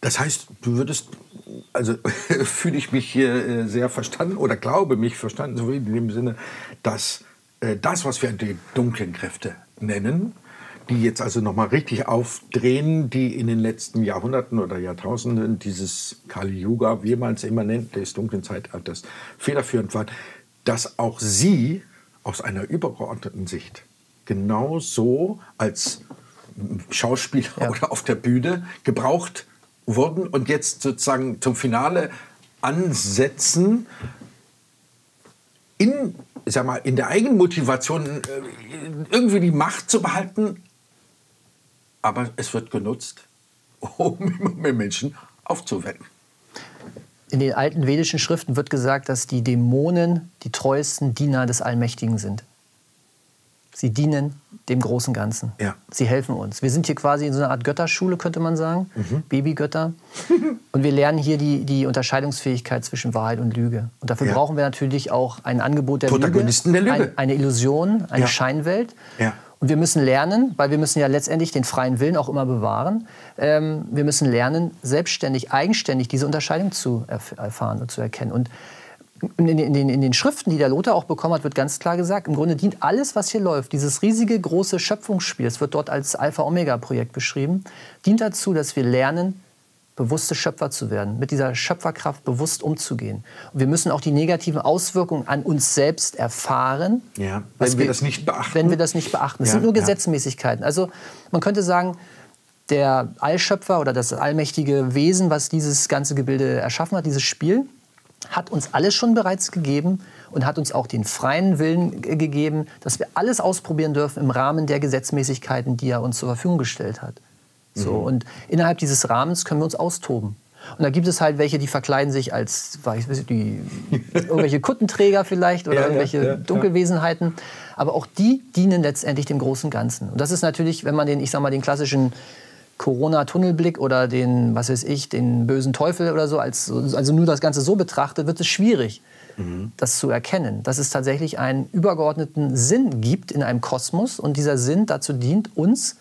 Das heißt, du würdest, also fühle ich mich hier sehr verstanden oder glaube mich verstanden, so in dem Sinne, dass äh, das, was wir die dunklen Kräfte nennen, die jetzt also nochmal richtig aufdrehen, die in den letzten Jahrhunderten oder Jahrtausenden dieses Kali-Yuga, wie man es immer nennt, des dunklen Zeitalters, federführend waren, dass auch sie aus einer übergeordneten Sicht genauso als Schauspieler ja. oder auf der Bühne gebraucht wurden und jetzt sozusagen zum Finale ansetzen, in, sag mal, in der Eigenmotivation irgendwie die Macht zu behalten, aber es wird genutzt, um immer mehr Menschen aufzuwecken. In den alten vedischen Schriften wird gesagt, dass die Dämonen die treuesten Diener des Allmächtigen sind. Sie dienen dem großen Ganzen. Ja. Sie helfen uns. Wir sind hier quasi in so einer Art Götterschule, könnte man sagen. Mhm. Babygötter. Und wir lernen hier die, die Unterscheidungsfähigkeit zwischen Wahrheit und Lüge. Und dafür ja. brauchen wir natürlich auch ein Angebot der Protagonisten Lüge, der Lüge. Ein, eine Illusion, eine ja. Scheinwelt. Ja. Und wir müssen lernen, weil wir müssen ja letztendlich den freien Willen auch immer bewahren, ähm, wir müssen lernen, selbstständig, eigenständig diese Unterscheidung zu erf erfahren und zu erkennen. Und in den, in, den, in den Schriften, die der Lothar auch bekommen hat, wird ganz klar gesagt, im Grunde dient alles, was hier läuft, dieses riesige, große Schöpfungsspiel, es wird dort als Alpha-Omega-Projekt beschrieben, dient dazu, dass wir lernen, bewusste Schöpfer zu werden, mit dieser Schöpferkraft bewusst umzugehen. Und wir müssen auch die negativen Auswirkungen an uns selbst erfahren. Ja, wenn wir, wir das nicht beachten. Wenn wir das nicht beachten. Es ja, sind nur Gesetzmäßigkeiten. Ja. Also man könnte sagen, der Allschöpfer oder das allmächtige Wesen, was dieses ganze Gebilde erschaffen hat, dieses Spiel, hat uns alles schon bereits gegeben und hat uns auch den freien Willen gegeben, dass wir alles ausprobieren dürfen im Rahmen der Gesetzmäßigkeiten, die er uns zur Verfügung gestellt hat. So, und innerhalb dieses Rahmens können wir uns austoben. Und da gibt es halt welche, die verkleiden sich als weiß ich, die, irgendwelche Kuttenträger vielleicht oder ja, irgendwelche ja, ja, Dunkelwesenheiten. Aber auch die dienen letztendlich dem großen Ganzen. Und das ist natürlich, wenn man den, ich sag mal, den klassischen Corona-Tunnelblick oder den, was weiß ich, den bösen Teufel oder so, als, also nur das Ganze so betrachtet, wird es schwierig, mhm. das zu erkennen. Dass es tatsächlich einen übergeordneten Sinn gibt in einem Kosmos und dieser Sinn dazu dient, uns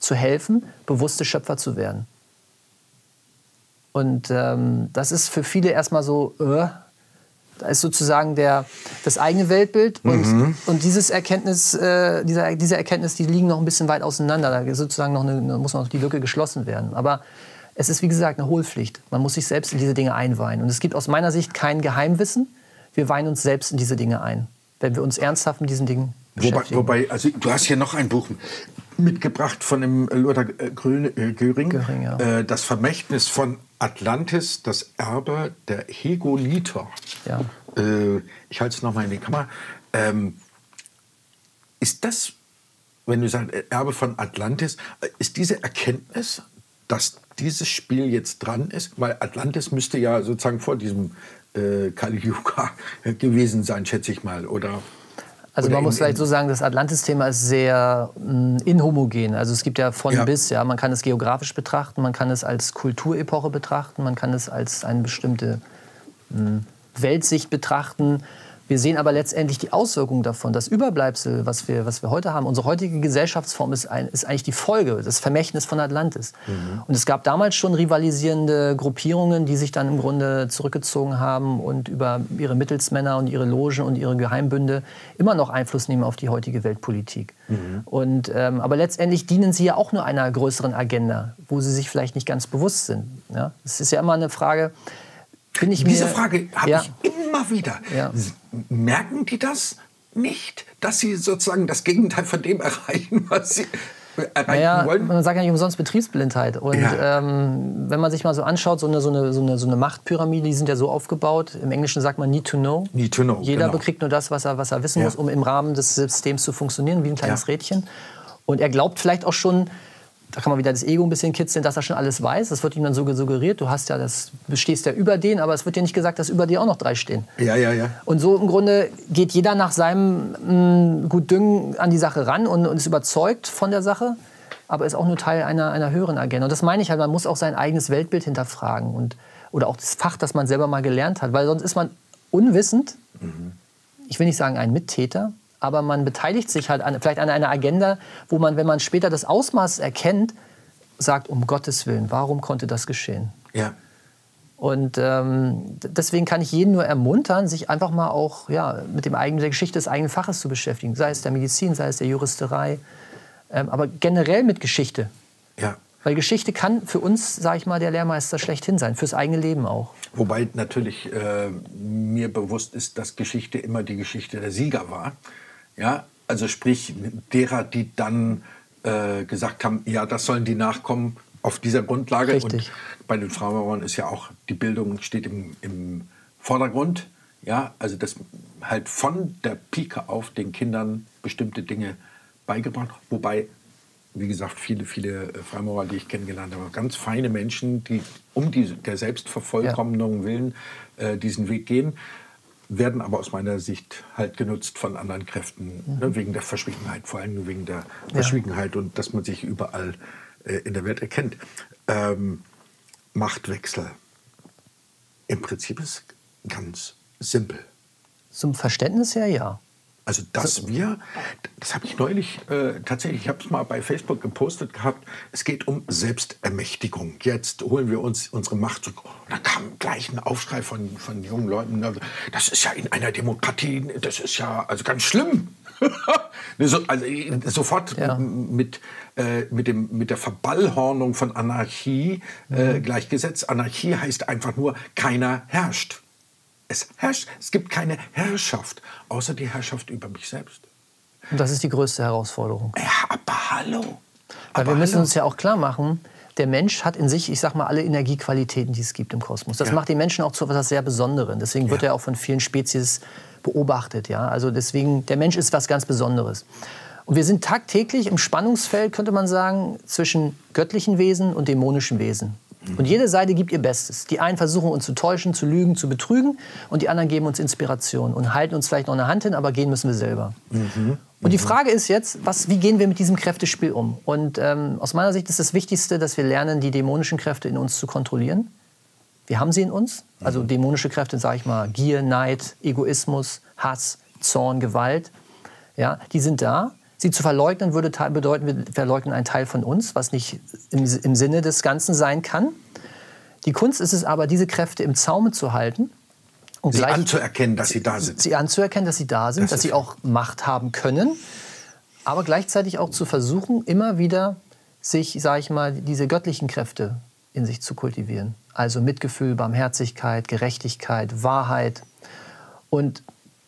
zu helfen, bewusste Schöpfer zu werden. Und ähm, das ist für viele erstmal so, äh, da ist sozusagen der, das eigene Weltbild und, mhm. und dieses Erkenntnis, äh, dieser, diese Erkenntnis, die liegen noch ein bisschen weit auseinander. Da, sozusagen noch eine, da muss noch die Lücke geschlossen werden. Aber es ist, wie gesagt, eine Hohlpflicht. Man muss sich selbst in diese Dinge einweihen. Und es gibt aus meiner Sicht kein Geheimwissen. Wir weihen uns selbst in diese Dinge ein, wenn wir uns ernsthaft mit diesen Dingen beschäftigen. Wobei, wobei also du hast hier noch ein Buch mitgebracht von dem Lothar Göring, Göring ja. äh, das Vermächtnis von Atlantis, das Erbe der Hegoliter. Ja. Äh, ich halte es nochmal in die Kamera. Ähm, ist das, wenn du sagst Erbe von Atlantis, ist diese Erkenntnis, dass dieses Spiel jetzt dran ist? Weil Atlantis müsste ja sozusagen vor diesem äh, Kali-Yuga gewesen sein, schätze ich mal, oder? Also man muss vielleicht so sagen, das Atlantis-Thema ist sehr mh, inhomogen. Also es gibt ja von ja. bis, ja, man kann es geografisch betrachten, man kann es als Kulturepoche betrachten, man kann es als eine bestimmte mhm. Weltsicht betrachten. Wir sehen aber letztendlich die Auswirkung davon. Das Überbleibsel, was wir, was wir heute haben, unsere heutige Gesellschaftsform ist, ein, ist eigentlich die Folge, das Vermächtnis von Atlantis. Mhm. Und es gab damals schon rivalisierende Gruppierungen, die sich dann im Grunde zurückgezogen haben und über ihre Mittelsmänner und ihre Logen und ihre Geheimbünde immer noch Einfluss nehmen auf die heutige Weltpolitik. Mhm. Und, ähm, aber letztendlich dienen sie ja auch nur einer größeren Agenda, wo sie sich vielleicht nicht ganz bewusst sind. Ja? Es ist ja immer eine Frage... Bin ich mir, Diese Frage habe ja. ich immer wieder. Ja. Merken die das nicht, dass sie sozusagen das Gegenteil von dem erreichen, was sie erreichen naja, wollen? Man sagt ja nicht umsonst Betriebsblindheit. Und ja. ähm, wenn man sich mal so anschaut, so eine, so eine, so eine, so eine Machtpyramide, die sind ja so aufgebaut. Im Englischen sagt man need to know. Need to know Jeder genau. bekriegt nur das, was er, was er wissen ja. muss, um im Rahmen des Systems zu funktionieren, wie ein kleines ja. Rädchen. Und er glaubt vielleicht auch schon, da kann man wieder das Ego ein bisschen kitzeln, dass er schon alles weiß. Das wird ihm dann so suggeriert, du hast ja das, stehst ja über den, aber es wird dir nicht gesagt, dass über dir auch noch drei stehen. Ja, ja, ja. Und so im Grunde geht jeder nach seinem mh, Gutdünken an die Sache ran und, und ist überzeugt von der Sache, aber ist auch nur Teil einer, einer höheren Agenda. Und das meine ich halt, man muss auch sein eigenes Weltbild hinterfragen und, oder auch das Fach, das man selber mal gelernt hat, weil sonst ist man unwissend, mhm. ich will nicht sagen ein Mittäter, aber man beteiligt sich halt an, vielleicht an einer Agenda, wo man, wenn man später das Ausmaß erkennt, sagt, um Gottes Willen, warum konnte das geschehen? Ja. Und ähm, deswegen kann ich jeden nur ermuntern, sich einfach mal auch ja, mit dem eigenen, der Geschichte des eigenen Faches zu beschäftigen. Sei es der Medizin, sei es der Juristerei, ähm, aber generell mit Geschichte. Ja. Weil Geschichte kann für uns, sage ich mal, der Lehrmeister schlechthin sein, fürs eigene Leben auch. Wobei natürlich äh, mir bewusst ist, dass Geschichte immer die Geschichte der Sieger war. Ja, also sprich derer, die dann äh, gesagt haben, ja, das sollen die Nachkommen auf dieser Grundlage. Richtig. Und bei den Freimaurern ist ja auch, die Bildung steht im, im Vordergrund. Ja, also dass halt von der Pike auf den Kindern bestimmte Dinge beigebracht. Wobei, wie gesagt, viele, viele Freimaurer, die ich kennengelernt habe, ganz feine Menschen, die um die, der Selbstvervollkommnung ja. willen äh, diesen Weg gehen. Werden aber aus meiner Sicht halt genutzt von anderen Kräften, mhm. ne, wegen der Verschwiegenheit, vor allem wegen der Verschwiegenheit ja. und dass man sich überall äh, in der Welt erkennt. Ähm, Machtwechsel im Prinzip ist ganz simpel. Zum Verständnis her, ja. Also dass so. wir, das habe ich neulich äh, tatsächlich, ich habe es mal bei Facebook gepostet gehabt, es geht um Selbstermächtigung. Jetzt holen wir uns unsere Macht zurück. Und da kam gleich ein Aufschrei von, von jungen Leuten, das ist ja in einer Demokratie, das ist ja also ganz schlimm. so, also sofort ja. mit, äh, mit, dem, mit der Verballhornung von Anarchie mhm. äh, gleichgesetzt. Anarchie heißt einfach nur, keiner herrscht. Es herrscht, es gibt keine Herrschaft, außer die Herrschaft über mich selbst. Und das ist die größte Herausforderung. Ja, aber hallo. Aber wir müssen hallo. uns ja auch klar machen, der Mensch hat in sich, ich sag mal, alle Energiequalitäten, die es gibt im Kosmos. Das ja. macht den Menschen auch zu etwas sehr Besonderem. Deswegen wird ja. er auch von vielen Spezies beobachtet. Ja? Also deswegen, der Mensch ist was ganz Besonderes. Und wir sind tagtäglich im Spannungsfeld, könnte man sagen, zwischen göttlichen Wesen und dämonischen Wesen. Und jede Seite gibt ihr Bestes. Die einen versuchen uns zu täuschen, zu lügen, zu betrügen und die anderen geben uns Inspiration und halten uns vielleicht noch eine Hand hin, aber gehen müssen wir selber. Mhm. Und die Frage ist jetzt, was, wie gehen wir mit diesem Kräftespiel um? Und ähm, aus meiner Sicht ist das Wichtigste, dass wir lernen, die dämonischen Kräfte in uns zu kontrollieren. Wir haben sie in uns. Also dämonische Kräfte, sage ich mal, Gier, Neid, Egoismus, Hass, Zorn, Gewalt. Ja, die sind da. Sie zu verleugnen würde bedeuten, wir verleugnen einen Teil von uns, was nicht im, im Sinne des Ganzen sein kann. Die Kunst ist es aber, diese Kräfte im Zaume zu halten. Und sie gleich, anzuerkennen, dass sie da sind. Sie anzuerkennen, dass sie da sind, das dass sie schön. auch Macht haben können. Aber gleichzeitig auch zu versuchen, immer wieder sich, sage ich mal, diese göttlichen Kräfte in sich zu kultivieren. Also Mitgefühl, Barmherzigkeit, Gerechtigkeit, Wahrheit. Und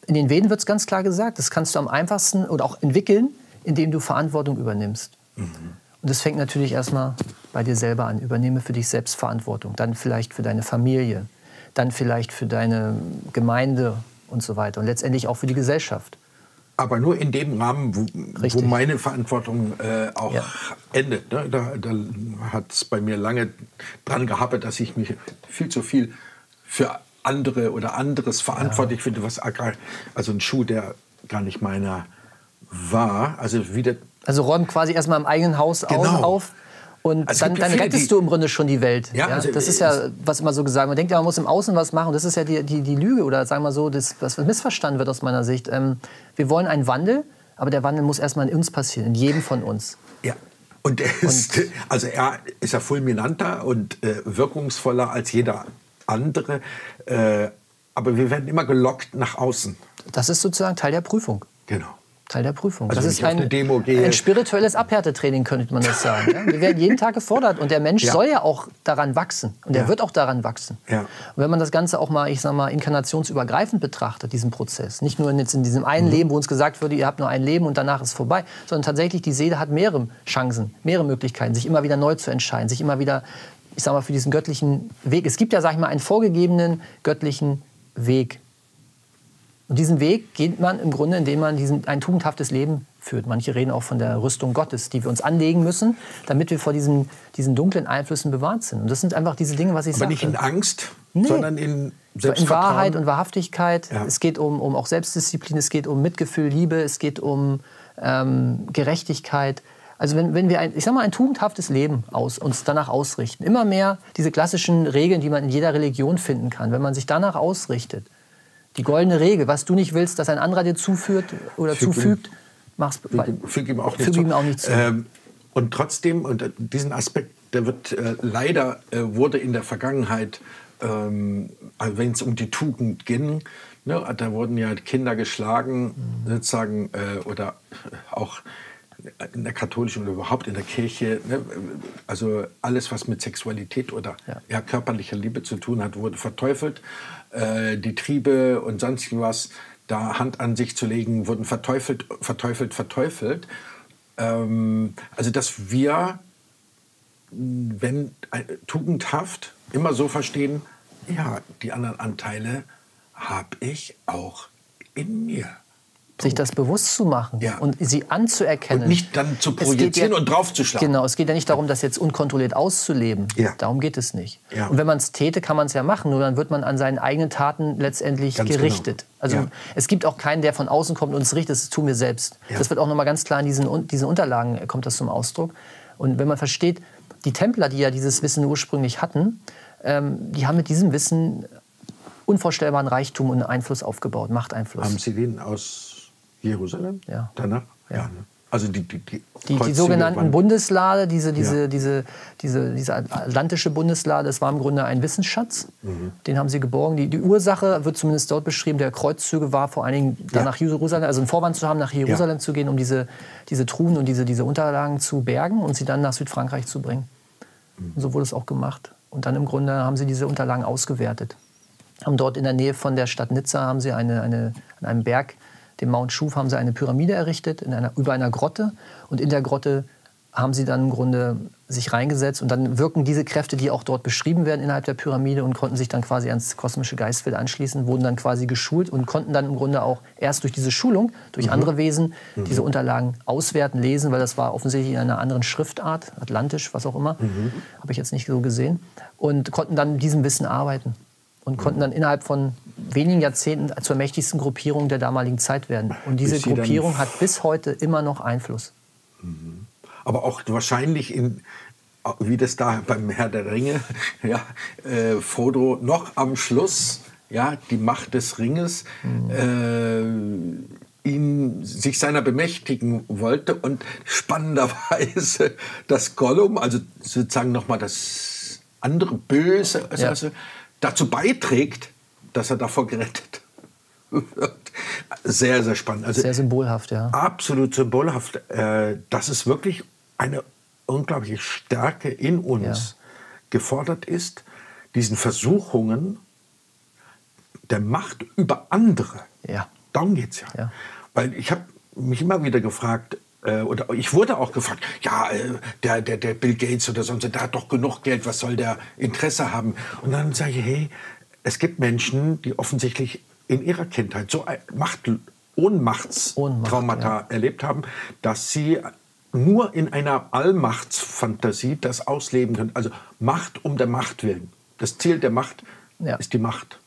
in den Veden wird es ganz klar gesagt, das kannst du am einfachsten oder auch entwickeln, indem du Verantwortung übernimmst. Mhm. Und das fängt natürlich erstmal bei dir selber an. Übernehme für dich selbst Verantwortung. Dann vielleicht für deine Familie. Dann vielleicht für deine Gemeinde und so weiter. Und letztendlich auch für die Gesellschaft. Aber nur in dem Rahmen, wo, wo meine Verantwortung äh, auch ja. endet. Ne? Da, da hat es bei mir lange dran gehabt, dass ich mich viel zu viel für andere oder anderes verantwortlich ja. finde, was also ein Schuh, der gar nicht meiner war. Also, wieder also räumt quasi erstmal im eigenen Haus genau. auf Und also dann, dann viele, rettest du im Grunde schon die Welt. Ja, ja? Also das ist ja, was immer so gesagt wird. Man denkt ja, man muss im Außen was machen. Das ist ja die, die, die Lüge oder sagen wir so, das, was missverstanden wird aus meiner Sicht. Ähm, wir wollen einen Wandel, aber der Wandel muss erstmal in uns passieren, in jedem von uns. Ja. Und, er ist, und also er ist ja fulminanter und äh, wirkungsvoller als jeder andere. Äh, aber wir werden immer gelockt nach außen. Das ist sozusagen Teil der Prüfung. Genau. Teil der Prüfung. Also das ist ein, Demo ein spirituelles Abhärtetraining, könnte man das sagen. Ja? Wir werden jeden Tag gefordert und der Mensch ja. soll ja auch daran wachsen. Und er ja. wird auch daran wachsen. Ja. Und wenn man das Ganze auch mal, ich sag mal, inkarnationsübergreifend betrachtet, diesen Prozess, nicht nur jetzt in diesem einen mhm. Leben, wo uns gesagt würde, ihr habt nur ein Leben und danach ist es vorbei, sondern tatsächlich die Seele hat mehrere Chancen, mehrere Möglichkeiten, sich immer wieder neu zu entscheiden, sich immer wieder, ich sag mal, für diesen göttlichen Weg. Es gibt ja, sag ich mal, einen vorgegebenen göttlichen Weg. Und diesen Weg geht man im Grunde, indem man diesen, ein tugendhaftes Leben führt. Manche reden auch von der Rüstung Gottes, die wir uns anlegen müssen, damit wir vor diesen, diesen dunklen Einflüssen bewahrt sind. Und das sind einfach diese Dinge, was ich sage. Aber nicht in Angst, nee. sondern in Selbstvertrauen. In Wahrheit und Wahrhaftigkeit. Ja. Es geht um, um auch Selbstdisziplin, es geht um Mitgefühl, Liebe, es geht um ähm, Gerechtigkeit. Also wenn, wenn wir ein, ich sag mal, ein tugendhaftes Leben aus, uns danach ausrichten, immer mehr diese klassischen Regeln, die man in jeder Religion finden kann, wenn man sich danach ausrichtet, die goldene Regel, was du nicht willst, dass ein anderer dir zuführt oder füg zufügt, ihm, mach's füg, füg ihm auch nicht füg zu. Ihm auch nicht zu. Ähm, und trotzdem, und diesen Aspekt, der wird äh, leider, äh, wurde in der Vergangenheit, ähm, wenn es um die Tugend ging, ne, da wurden ja Kinder geschlagen, mhm. sozusagen, äh, oder auch in der katholischen oder überhaupt in der Kirche, ne, also alles, was mit Sexualität oder ja. Ja, körperlicher Liebe zu tun hat, wurde verteufelt. Die Triebe und sonst was da Hand an sich zu legen, wurden verteufelt, verteufelt, verteufelt. Ähm, also dass wir, wenn äh, tugendhaft, immer so verstehen, ja, die anderen Anteile habe ich auch in mir. Sich das bewusst zu machen ja. und sie anzuerkennen. Und nicht dann zu projizieren ja, und draufzuschlagen. Genau, es geht ja nicht darum, das jetzt unkontrolliert auszuleben. Ja. Darum geht es nicht. Ja. Und wenn man es täte, kann man es ja machen, nur dann wird man an seinen eigenen Taten letztendlich ganz gerichtet. Genau. Also ja. es gibt auch keinen, der von außen kommt und uns richtet, das tun wir selbst. Ja. Das wird auch nochmal ganz klar in diesen, diesen Unterlagen kommt das zum Ausdruck. Und wenn man versteht, die Templer, die ja dieses Wissen ursprünglich hatten, ähm, die haben mit diesem Wissen unvorstellbaren Reichtum und Einfluss aufgebaut, Machteinfluss. Haben Sie den aus Jerusalem? Ja. Danach? Ja. Ja. Also die, die, die, die, die sogenannten Bundeslade, diese, diese, ja. diese, diese, diese atlantische Bundeslade, das war im Grunde ein Wissensschatz. Mhm. Den haben sie geborgen. Die, die Ursache wird zumindest dort beschrieben, der Kreuzzüge war vor allen Dingen ja. nach Jerusalem, also einen Vorwand zu haben, nach Jerusalem ja. zu gehen, um diese, diese Truhen und diese, diese Unterlagen zu bergen und sie dann nach Südfrankreich zu bringen. Mhm. Und so wurde es auch gemacht. Und dann im Grunde haben sie diese Unterlagen ausgewertet. Haben dort in der Nähe von der Stadt Nizza haben sie eine, eine, an einem Berg, dem Mount Schuf, haben sie eine Pyramide errichtet in einer, über einer Grotte. Und in der Grotte haben sie dann im Grunde sich reingesetzt. Und dann wirken diese Kräfte, die auch dort beschrieben werden, innerhalb der Pyramide und konnten sich dann quasi ans kosmische Geistfeld anschließen, wurden dann quasi geschult und konnten dann im Grunde auch erst durch diese Schulung, durch mhm. andere Wesen, mhm. diese Unterlagen auswerten, lesen, weil das war offensichtlich in einer anderen Schriftart, atlantisch, was auch immer, mhm. habe ich jetzt nicht so gesehen, und konnten dann mit diesem Wissen arbeiten. Und konnten dann innerhalb von wenigen Jahrzehnten zur mächtigsten Gruppierung der damaligen Zeit werden. Und diese Gruppierung hat bis heute immer noch Einfluss. Mhm. Aber auch wahrscheinlich, in, wie das da beim Herr der Ringe, ja, äh, Frodo noch am Schluss, ja, die Macht des Ringes, mhm. äh, ihn sich seiner bemächtigen wollte. Und spannenderweise, dass Gollum, also sozusagen nochmal das andere Böse, also, ja. also, dazu beiträgt, dass er davor gerettet wird. Sehr, sehr spannend. Also sehr symbolhaft, ja. Absolut symbolhaft. Dass es wirklich eine unglaubliche Stärke in uns ja. gefordert ist, diesen Versuchungen der Macht über andere. Ja. Darum geht es ja. ja. Weil ich habe mich immer wieder gefragt, oder ich wurde auch gefragt, ja, der, der, der Bill Gates oder sonst, der hat doch genug Geld, was soll der Interesse haben? Und dann sage ich, hey, es gibt Menschen, die offensichtlich in ihrer Kindheit so Macht, Ohnmachtstraumata Ohnmacht, ja. erlebt haben, dass sie nur in einer Allmachtsfantasie das ausleben können. Also Macht um der Macht willen. Das Ziel der Macht ja. ist die Macht.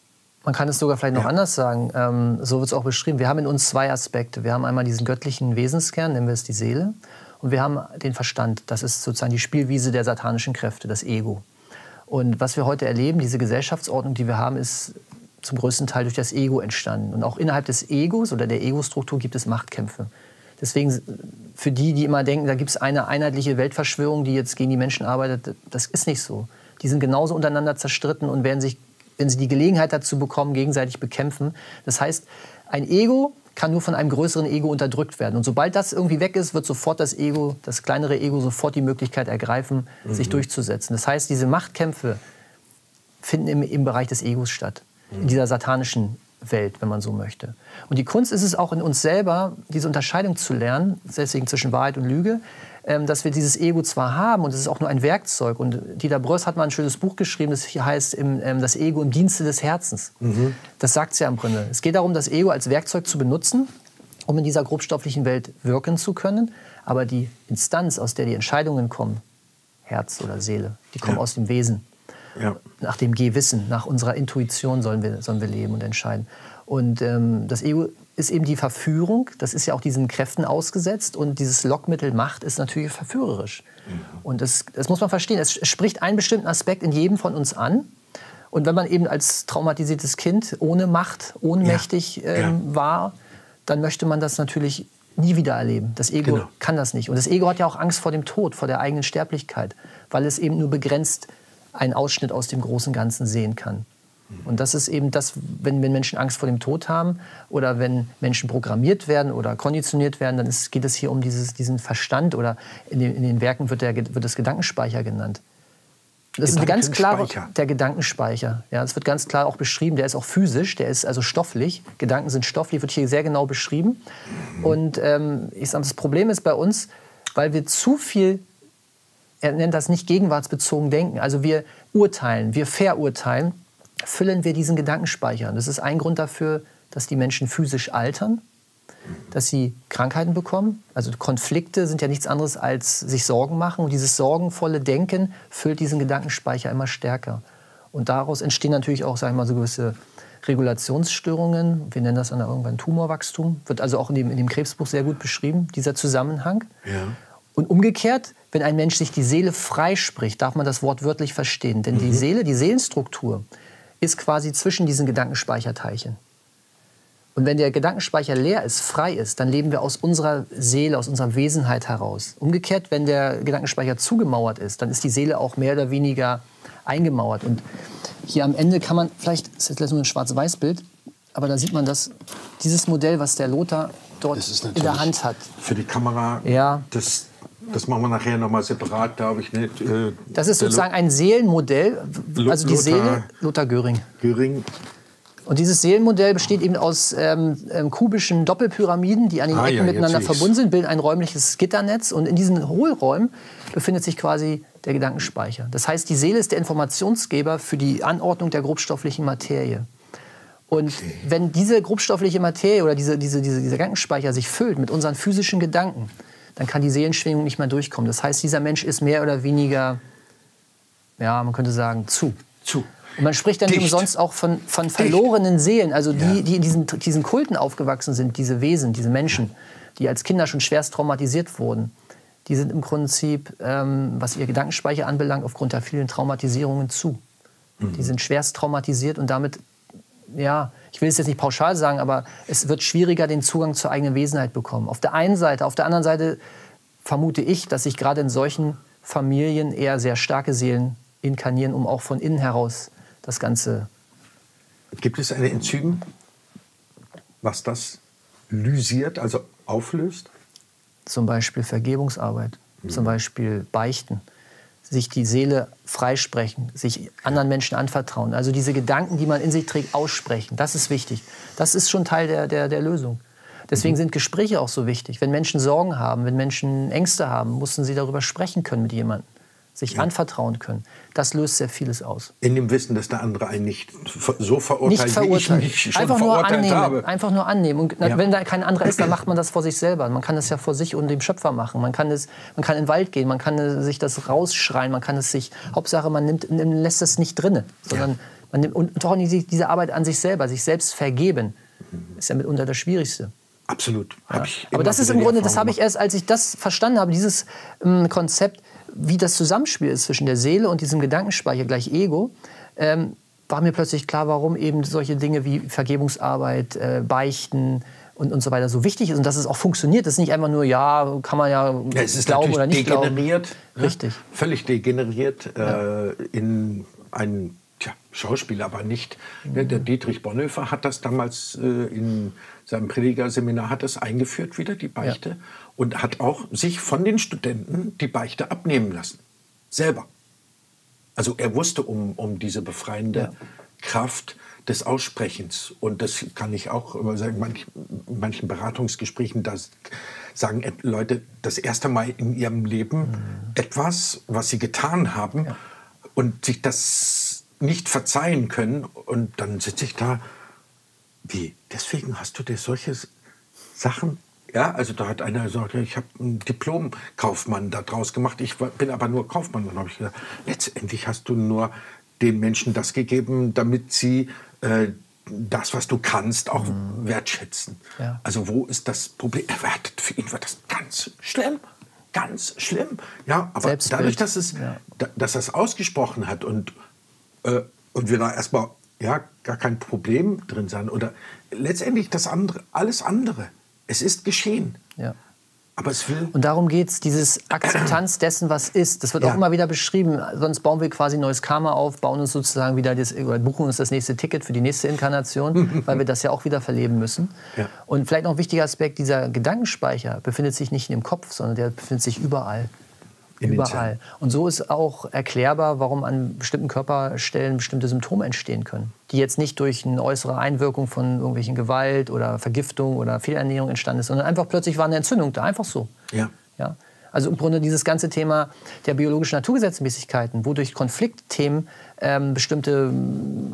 Man kann es sogar vielleicht noch ja. anders sagen, ähm, so wird es auch beschrieben. Wir haben in uns zwei Aspekte. Wir haben einmal diesen göttlichen Wesenskern, nennen wir es die Seele. Und wir haben den Verstand. Das ist sozusagen die Spielwiese der satanischen Kräfte, das Ego. Und was wir heute erleben, diese Gesellschaftsordnung, die wir haben, ist zum größten Teil durch das Ego entstanden. Und auch innerhalb des Egos oder der Ego-Struktur gibt es Machtkämpfe. Deswegen für die, die immer denken, da gibt es eine einheitliche Weltverschwörung, die jetzt gegen die Menschen arbeitet, das ist nicht so. Die sind genauso untereinander zerstritten und werden sich, wenn sie die Gelegenheit dazu bekommen, gegenseitig bekämpfen. Das heißt, ein Ego kann nur von einem größeren Ego unterdrückt werden. Und sobald das irgendwie weg ist, wird sofort das Ego, das kleinere Ego, sofort die Möglichkeit ergreifen, mhm. sich durchzusetzen. Das heißt, diese Machtkämpfe finden im, im Bereich des Egos statt, mhm. in dieser satanischen Welt, wenn man so möchte. Und die Kunst ist es auch in uns selber, diese Unterscheidung zu lernen, deswegen zwischen Wahrheit und Lüge, dass wir dieses Ego zwar haben und es ist auch nur ein Werkzeug. Und Dieter Bröss hat mal ein schönes Buch geschrieben, das heißt Das Ego im Dienste des Herzens. Mhm. Das sagt es ja im Grunde. Es geht darum, das Ego als Werkzeug zu benutzen, um in dieser grobstofflichen Welt wirken zu können. Aber die Instanz, aus der die Entscheidungen kommen, Herz oder Seele, die kommen ja. aus dem Wesen. Ja. Nach dem Gewissen, nach unserer Intuition sollen wir, sollen wir leben und entscheiden. Und ähm, das Ego ist eben die Verführung, das ist ja auch diesen Kräften ausgesetzt und dieses Lockmittel Macht ist natürlich verführerisch. Mhm. Und das, das muss man verstehen, es spricht einen bestimmten Aspekt in jedem von uns an. Und wenn man eben als traumatisiertes Kind ohne Macht, ohnmächtig ja. Ähm, ja. war, dann möchte man das natürlich nie wieder erleben. Das Ego genau. kann das nicht. Und das Ego hat ja auch Angst vor dem Tod, vor der eigenen Sterblichkeit, weil es eben nur begrenzt einen Ausschnitt aus dem großen Ganzen sehen kann. Und das ist eben das, wenn, wenn Menschen Angst vor dem Tod haben oder wenn Menschen programmiert werden oder konditioniert werden, dann ist, geht es hier um dieses, diesen Verstand oder in den, in den Werken wird, der, wird das Gedankenspeicher genannt. Das ist ganz klar der Gedankenspeicher. Ja, das wird ganz klar auch beschrieben. Der ist auch physisch, der ist also stofflich. Gedanken sind stofflich, wird hier sehr genau beschrieben. Mhm. Und ähm, ich sag, das Problem ist bei uns, weil wir zu viel, er nennt das nicht gegenwartsbezogen denken, also wir urteilen, wir verurteilen, füllen wir diesen Gedankenspeicher. Das ist ein Grund dafür, dass die Menschen physisch altern, dass sie Krankheiten bekommen. Also Konflikte sind ja nichts anderes als sich Sorgen machen. Und dieses sorgenvolle Denken füllt diesen Gedankenspeicher immer stärker. Und daraus entstehen natürlich auch, sag ich mal, so gewisse Regulationsstörungen. Wir nennen das dann irgendwann Tumorwachstum. Wird also auch in dem, in dem Krebsbuch sehr gut beschrieben, dieser Zusammenhang. Ja. Und umgekehrt, wenn ein Mensch sich die Seele freispricht, darf man das Wort wörtlich verstehen. Denn mhm. die Seele, die Seelenstruktur, ist quasi zwischen diesen Gedankenspeicherteilchen. Und wenn der Gedankenspeicher leer ist, frei ist, dann leben wir aus unserer Seele, aus unserer Wesenheit heraus. Umgekehrt, wenn der Gedankenspeicher zugemauert ist, dann ist die Seele auch mehr oder weniger eingemauert. Und hier am Ende kann man, vielleicht ist jetzt nur ein Schwarz-Weiß-Bild, aber da sieht man, dass dieses Modell, was der Lothar dort in der Hand hat. Für die Kamera, ja. das... Das machen wir nachher nochmal separat, glaube ich. Nicht, äh, das ist sozusagen ein Seelenmodell, also die Seele, Lothar Göring. Göring. Und dieses Seelenmodell besteht eben aus ähm, kubischen Doppelpyramiden, die an den ah, Ecken ja, miteinander verbunden sind, bilden ein räumliches Gitternetz. Und in diesen Hohlräumen befindet sich quasi der Gedankenspeicher. Das heißt, die Seele ist der Informationsgeber für die Anordnung der grobstofflichen Materie. Und okay. wenn diese grobstoffliche Materie oder diese, diese, diese, dieser Gedankenspeicher sich füllt mit unseren physischen Gedanken, dann kann die Seelenschwingung nicht mehr durchkommen. Das heißt, dieser Mensch ist mehr oder weniger, ja, man könnte sagen, zu. zu. Und man spricht dann nicht umsonst auch von, von verlorenen Seelen, also die, ja. die in diesen, diesen Kulten aufgewachsen sind, diese Wesen, diese Menschen, die als Kinder schon schwerst traumatisiert wurden. Die sind im Prinzip, ähm, was ihr Gedankenspeicher anbelangt, aufgrund der vielen Traumatisierungen zu. Mhm. Die sind schwerst traumatisiert und damit, ja, ich will es jetzt nicht pauschal sagen, aber es wird schwieriger, den Zugang zur eigenen Wesenheit bekommen. Auf der einen Seite, auf der anderen Seite vermute ich, dass sich gerade in solchen Familien eher sehr starke Seelen inkarnieren, um auch von innen heraus das Ganze... Gibt es ein Enzym, was das lysiert, also auflöst? Zum Beispiel Vergebungsarbeit, mhm. zum Beispiel Beichten. Sich die Seele freisprechen, sich anderen Menschen anvertrauen. Also diese Gedanken, die man in sich trägt, aussprechen. Das ist wichtig. Das ist schon Teil der, der, der Lösung. Deswegen mhm. sind Gespräche auch so wichtig. Wenn Menschen Sorgen haben, wenn Menschen Ängste haben, müssen sie darüber sprechen können mit jemandem. Sich ja. anvertrauen können. Das löst sehr vieles aus. In dem Wissen, dass der andere einen nicht so verurteilt, nicht verurteilt. wie ich mich schon Einfach verurteilt nur annehmen. habe. Einfach nur annehmen. Und ja. wenn da kein anderer ist, dann macht man das vor sich selber. Man kann das ja vor sich und dem Schöpfer machen. Man kann, das, man kann in den Wald gehen, man kann sich das rausschreien, man kann es sich... Hauptsache, man nimmt, lässt es nicht drinne, sondern ja. man nimmt und auch diese Arbeit an sich selber, sich selbst vergeben, ist ja mitunter das Schwierigste. Absolut. Ja. Ich aber das ist im Grunde, das habe ich erst, als ich das verstanden habe, dieses ähm, Konzept, wie das Zusammenspiel ist zwischen der Seele und diesem Gedankenspeicher, gleich Ego, ähm, war mir plötzlich klar, warum eben solche Dinge wie Vergebungsarbeit, äh, Beichten und, und so weiter so wichtig ist und dass es auch funktioniert. Das ist nicht einfach nur, ja, kann man ja, ja es ist glauben oder nicht degeneriert, glauben. Richtig. Ne? Völlig degeneriert äh, ja. in einen tja, Schauspiel, aber nicht. Ne? Der Dietrich Bonhoeffer hat das damals äh, in seinem Predigerseminar hat das eingeführt wieder, die Beichte. Ja. Und hat auch sich von den Studenten die Beichte abnehmen lassen. Selber. Also er wusste um, um diese befreiende ja. Kraft des Aussprechens. Und das kann ich auch immer sagen, manch, in manchen Beratungsgesprächen, da sagen Leute das erste Mal in ihrem Leben mhm. etwas, was sie getan haben ja. und sich das nicht verzeihen können. Und dann sitze ich da, wie, deswegen hast du dir solche Sachen... Ja, also da hat einer gesagt, ich habe einen Diplom-Kaufmann daraus gemacht, ich bin aber nur Kaufmann. Dann habe ich gesagt, letztendlich hast du nur den Menschen das gegeben, damit sie äh, das, was du kannst, auch mhm. wertschätzen. Ja. Also wo ist das Problem? Erwartet für ihn war das ganz schlimm, ganz schlimm. Ja, aber Selbstbild. Dadurch, dass, es, ja. dass er es ausgesprochen hat und, äh, und wir da erstmal ja, gar kein Problem drin sein oder letztendlich das andere, alles andere. Es ist geschehen. Ja. Aber es will und darum geht es, diese Akzeptanz dessen, was ist. Das wird ja. auch immer wieder beschrieben. Sonst bauen wir quasi neues Karma auf, bauen uns sozusagen wieder das, oder buchen uns das nächste Ticket für die nächste Inkarnation, weil wir das ja auch wieder verleben müssen. Ja. Und vielleicht noch ein wichtiger Aspekt, dieser Gedankenspeicher befindet sich nicht im Kopf, sondern der befindet sich überall. In überall. Und so ist auch erklärbar, warum an bestimmten Körperstellen bestimmte Symptome entstehen können, die jetzt nicht durch eine äußere Einwirkung von irgendwelchen Gewalt oder Vergiftung oder Fehlernährung entstanden ist, sondern einfach plötzlich war eine Entzündung da, einfach so. Ja. Ja? Also im Grunde dieses ganze Thema der biologischen Naturgesetzmäßigkeiten, wodurch Konfliktthemen ähm, bestimmte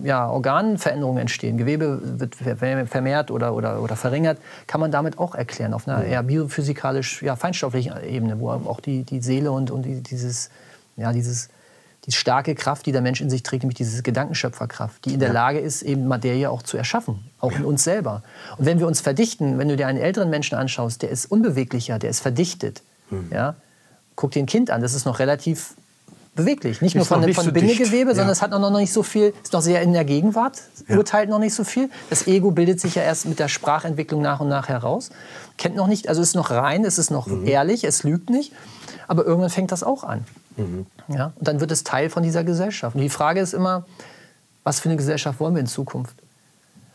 ja, Organveränderungen entstehen, Gewebe wird vermehrt oder, oder, oder verringert, kann man damit auch erklären, auf einer eher biophysikalisch, ja, feinstofflichen Ebene, wo auch die, die Seele und, und dieses, ja, dieses, die starke Kraft, die der Mensch in sich trägt, nämlich diese Gedankenschöpferkraft, die in der Lage ist, eben Materie auch zu erschaffen, auch in uns selber. Und wenn wir uns verdichten, wenn du dir einen älteren Menschen anschaust, der ist unbeweglicher, der ist verdichtet, ja? Guck dir ein Kind an, das ist noch relativ... beweglich, nicht nur von, nicht von so Bindegewebe, ja. sondern es hat noch nicht so viel, ist noch sehr in der Gegenwart, ja. urteilt noch nicht so viel. Das Ego bildet sich ja erst mit der Sprachentwicklung nach und nach heraus. Kennt noch nicht, also ist noch rein, es ist noch mhm. ehrlich, es lügt nicht. Aber irgendwann fängt das auch an. Mhm. Ja? Und dann wird es Teil von dieser Gesellschaft. Und die Frage ist immer, was für eine Gesellschaft wollen wir in Zukunft?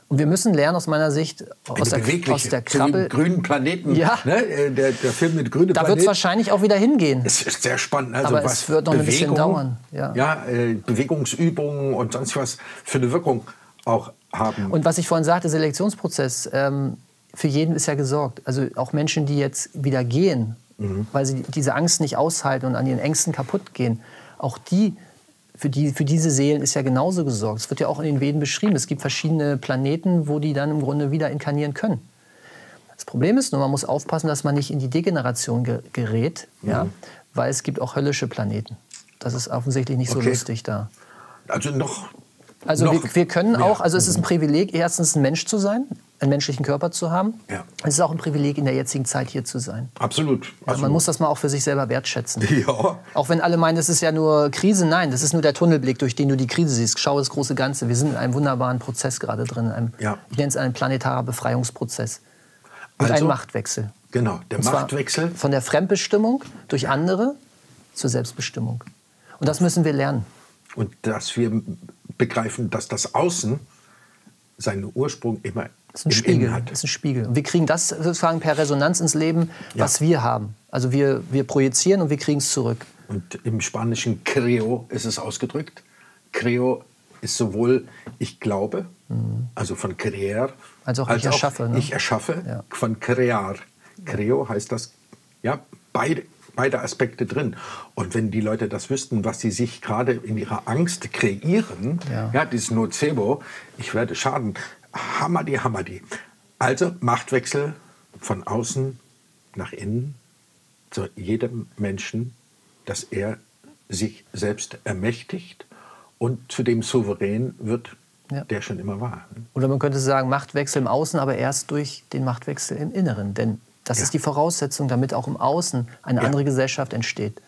Und wir müssen lernen, aus meiner Sicht, aus der, aus der Krabbel... grünen Planeten, ja. ne? der, der Film mit grünen Planeten. Da wird es wahrscheinlich auch wieder hingehen. Es ist sehr spannend. Also aber was es wird noch Bewegung, ein bisschen dauern. Ja, ja äh, Bewegungsübungen und sonst was für eine Wirkung auch haben. Und was ich vorhin sagte, Selektionsprozess, ähm, für jeden ist ja gesorgt. Also auch Menschen, die jetzt wieder gehen, mhm. weil sie diese Angst nicht aushalten und an ihren Ängsten kaputt gehen, auch die... Für, die, für diese Seelen ist ja genauso gesorgt. Es wird ja auch in den Veden beschrieben. Es gibt verschiedene Planeten, wo die dann im Grunde wieder inkarnieren können. Das Problem ist nur, man muss aufpassen, dass man nicht in die Degeneration ge- gerät, mhm. ja, weil es gibt auch höllische Planeten. Das ist offensichtlich nicht okay. so lustig da. Also noch... Also noch wir, wir können mehr. auch... Also es ist ein Privileg, erstens ein Mensch zu sein, einen menschlichen Körper zu haben. Ja. Es ist auch ein Privileg, in der jetzigen Zeit hier zu sein. Absolut. Ja, man Absolut. muss das mal auch für sich selber wertschätzen. Ja. Auch wenn alle meinen, das ist ja nur Krise. Nein, das ist nur der Tunnelblick, durch den du die Krise siehst. Schau das große Ganze. Wir sind in einem wunderbaren Prozess gerade drin. In einem, ja. Ich nenne es einen planetaren Befreiungsprozess. Und also, einen Machtwechsel. Genau, der Machtwechsel. Von der Fremdbestimmung durch andere zur Selbstbestimmung. Und das müssen wir lernen. Und dass wir begreifen, dass das Außen seinen Ursprung immer... Das ist ein Spiegel. Das ist ein Spiegel. Und wir kriegen das sozusagen per Resonanz ins Leben, was ja. wir haben. Also wir, wir projizieren und wir kriegen es zurück. Und im Spanischen creo ist es ausgedrückt. Creo ist sowohl ich glaube, mhm. also von creer, also auch als ich auch erschaffe. Ne? Ich erschaffe ja. von crear. Creo heißt das, ja, beide, beide Aspekte drin. Und wenn die Leute das wüssten, was sie sich gerade in ihrer Angst kreieren, ja, ja dieses Nocebo, ich werde schaden, Hamadi, Hamadi. Also Machtwechsel von außen nach innen zu jedem Menschen, dass er sich selbst ermächtigt und zu dem Souverän wird, ja. der schon immer war. Oder man könnte sagen, Machtwechsel im Außen, aber erst durch den Machtwechsel im Inneren. Denn das ja. ist die Voraussetzung, damit auch im Außen eine ja. andere Gesellschaft entsteht.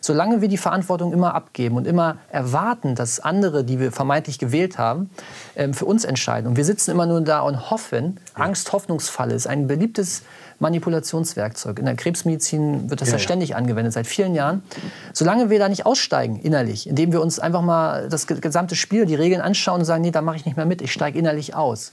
Solange wir die Verantwortung immer abgeben und immer erwarten, dass andere, die wir vermeintlich gewählt haben, für uns entscheiden. Und wir sitzen immer nur da und hoffen. Ja. Angst, Hoffnungsfalle ist ein beliebtes Manipulationswerkzeug. In der Krebsmedizin wird das ja, ja ständig ja. angewendet, seit vielen Jahren. Solange wir da nicht aussteigen innerlich, indem wir uns einfach mal das gesamte Spiel, die Regeln anschauen und sagen, nee, da mache ich nicht mehr mit, ich steige innerlich aus.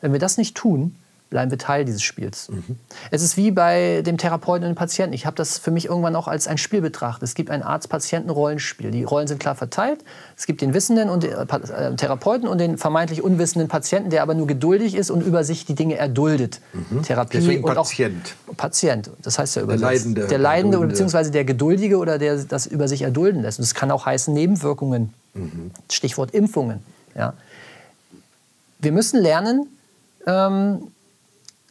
Wenn wir das nicht tun, bleiben wir Teil dieses Spiels. Mhm. Es ist wie bei dem Therapeuten und dem Patienten. Ich habe das für mich irgendwann auch als ein Spiel betrachtet. Es gibt ein Arzt-Patienten-Rollenspiel. Die Rollen sind klar verteilt. Es gibt den wissenden und den, äh, Therapeuten und den vermeintlich unwissenden Patienten, der aber nur geduldig ist und über sich die Dinge erduldet. Mhm. Therapie Deswegen und Patient. Auch Patient. Das heißt ja übersetzt. Der Leidende. Der Leidende oder beziehungsweise der Geduldige oder der das über sich erdulden lässt. Und das kann auch heißen Nebenwirkungen. Mhm. Stichwort Impfungen. Ja. Wir müssen lernen, ähm,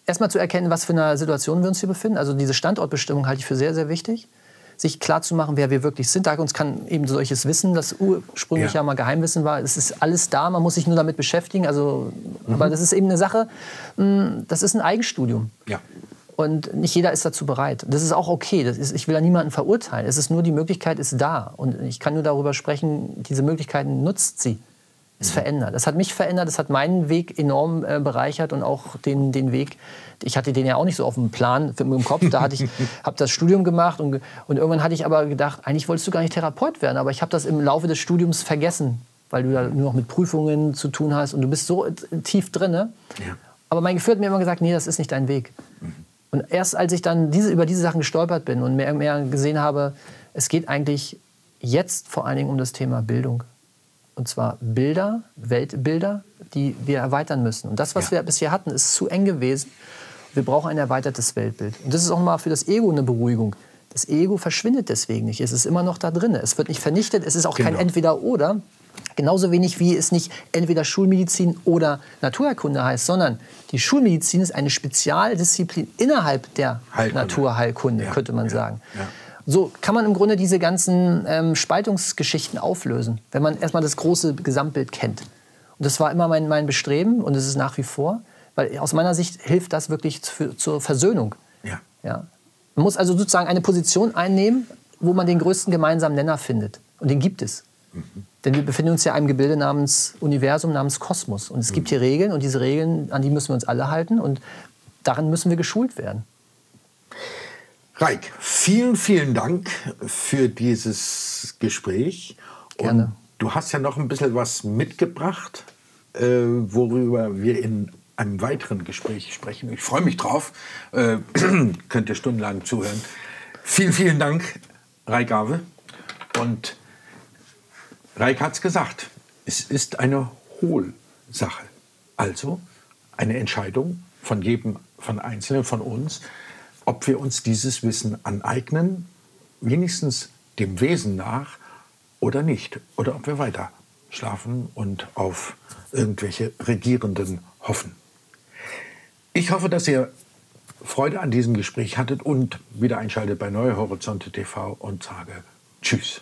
erstmal zu erkennen, was für eine Situation wir uns hier befinden. Also diese Standortbestimmung halte ich für sehr, sehr wichtig. Sich klar zu machen, wer wir wirklich sind. Da uns kann eben solches Wissen, das ursprünglich ja, ja mal Geheimwissen war. Es ist alles da, man muss sich nur damit beschäftigen. Also, mhm. aber das ist eben eine Sache, das ist ein Eigenstudium. Ja. Und nicht jeder ist dazu bereit. Das ist auch okay. Das ist, ich will da niemanden verurteilen. Es ist nur, die Möglichkeit ist da. Und ich kann nur darüber sprechen, diese Möglichkeiten nutzt sie. Es verändert. Das hat mich verändert, das hat meinen Weg enorm äh, bereichert und auch den, den Weg, ich hatte den ja auch nicht so auf dem Plan im Kopf, da hatte ich, habe das Studium gemacht und, und irgendwann hatte ich aber gedacht, eigentlich wolltest du gar nicht Therapeut werden, aber ich habe das im Laufe des Studiums vergessen, weil du da nur noch mit Prüfungen zu tun hast und du bist so tief drin. Ne? Ja. Aber mein Gefühl hat mir immer gesagt, nee, das ist nicht dein Weg. Mhm. Und erst als ich dann diese, über diese Sachen gestolpert bin und mehr und mehr gesehen habe, es geht eigentlich jetzt vor allen Dingen um das Thema Bildung. Und zwar Bilder, Weltbilder, die wir erweitern müssen. Und das, was ja. wir bisher hatten, ist zu eng gewesen. Wir brauchen ein erweitertes Weltbild. Und das ist auch mal für das Ego eine Beruhigung. Das Ego verschwindet deswegen nicht. Es ist immer noch da drin. Es wird nicht vernichtet. Es ist auch genau. kein Entweder-Oder. Genauso wenig wie es nicht entweder Schulmedizin oder Naturheilkunde heißt, sondern die Schulmedizin ist eine Spezialdisziplin innerhalb der Heilkunde. Naturheilkunde, ja. könnte man ja. sagen. Ja. So kann man im Grunde diese ganzen ähm, Spaltungsgeschichten auflösen, wenn man erstmal das große Gesamtbild kennt. Und das war immer mein, mein Bestreben und es ist nach wie vor, weil aus meiner Sicht hilft das wirklich für, zur Versöhnung. Ja. Ja. Man muss also sozusagen eine Position einnehmen, wo man den größten gemeinsamen Nenner findet. Und den gibt es. Mhm. Denn wir befinden uns ja in einem Gebilde namens Universum, namens Kosmos. Und es mhm. gibt hier Regeln und diese Regeln, an die müssen wir uns alle halten und darin müssen wir geschult werden. Raik, vielen, vielen Dank für dieses Gespräch. Gerne. Und du hast ja noch ein bisschen was mitgebracht, äh, worüber wir in einem weiteren Gespräch sprechen. Ich freue mich drauf. Äh, könnt ihr stundenlang zuhören. Vielen, vielen Dank, Raik Garve. Und Raik hat's gesagt, es ist eine Hohlsache. Also eine Entscheidung von jedem, von Einzelnen, von uns, ob wir uns dieses Wissen aneignen, wenigstens dem Wesen nach oder nicht. Oder ob wir weiter schlafen und auf irgendwelche Regierenden hoffen. Ich hoffe, dass ihr Freude an diesem Gespräch hattet und wieder einschaltet bei Neue Horizonte T V und sage Tschüss.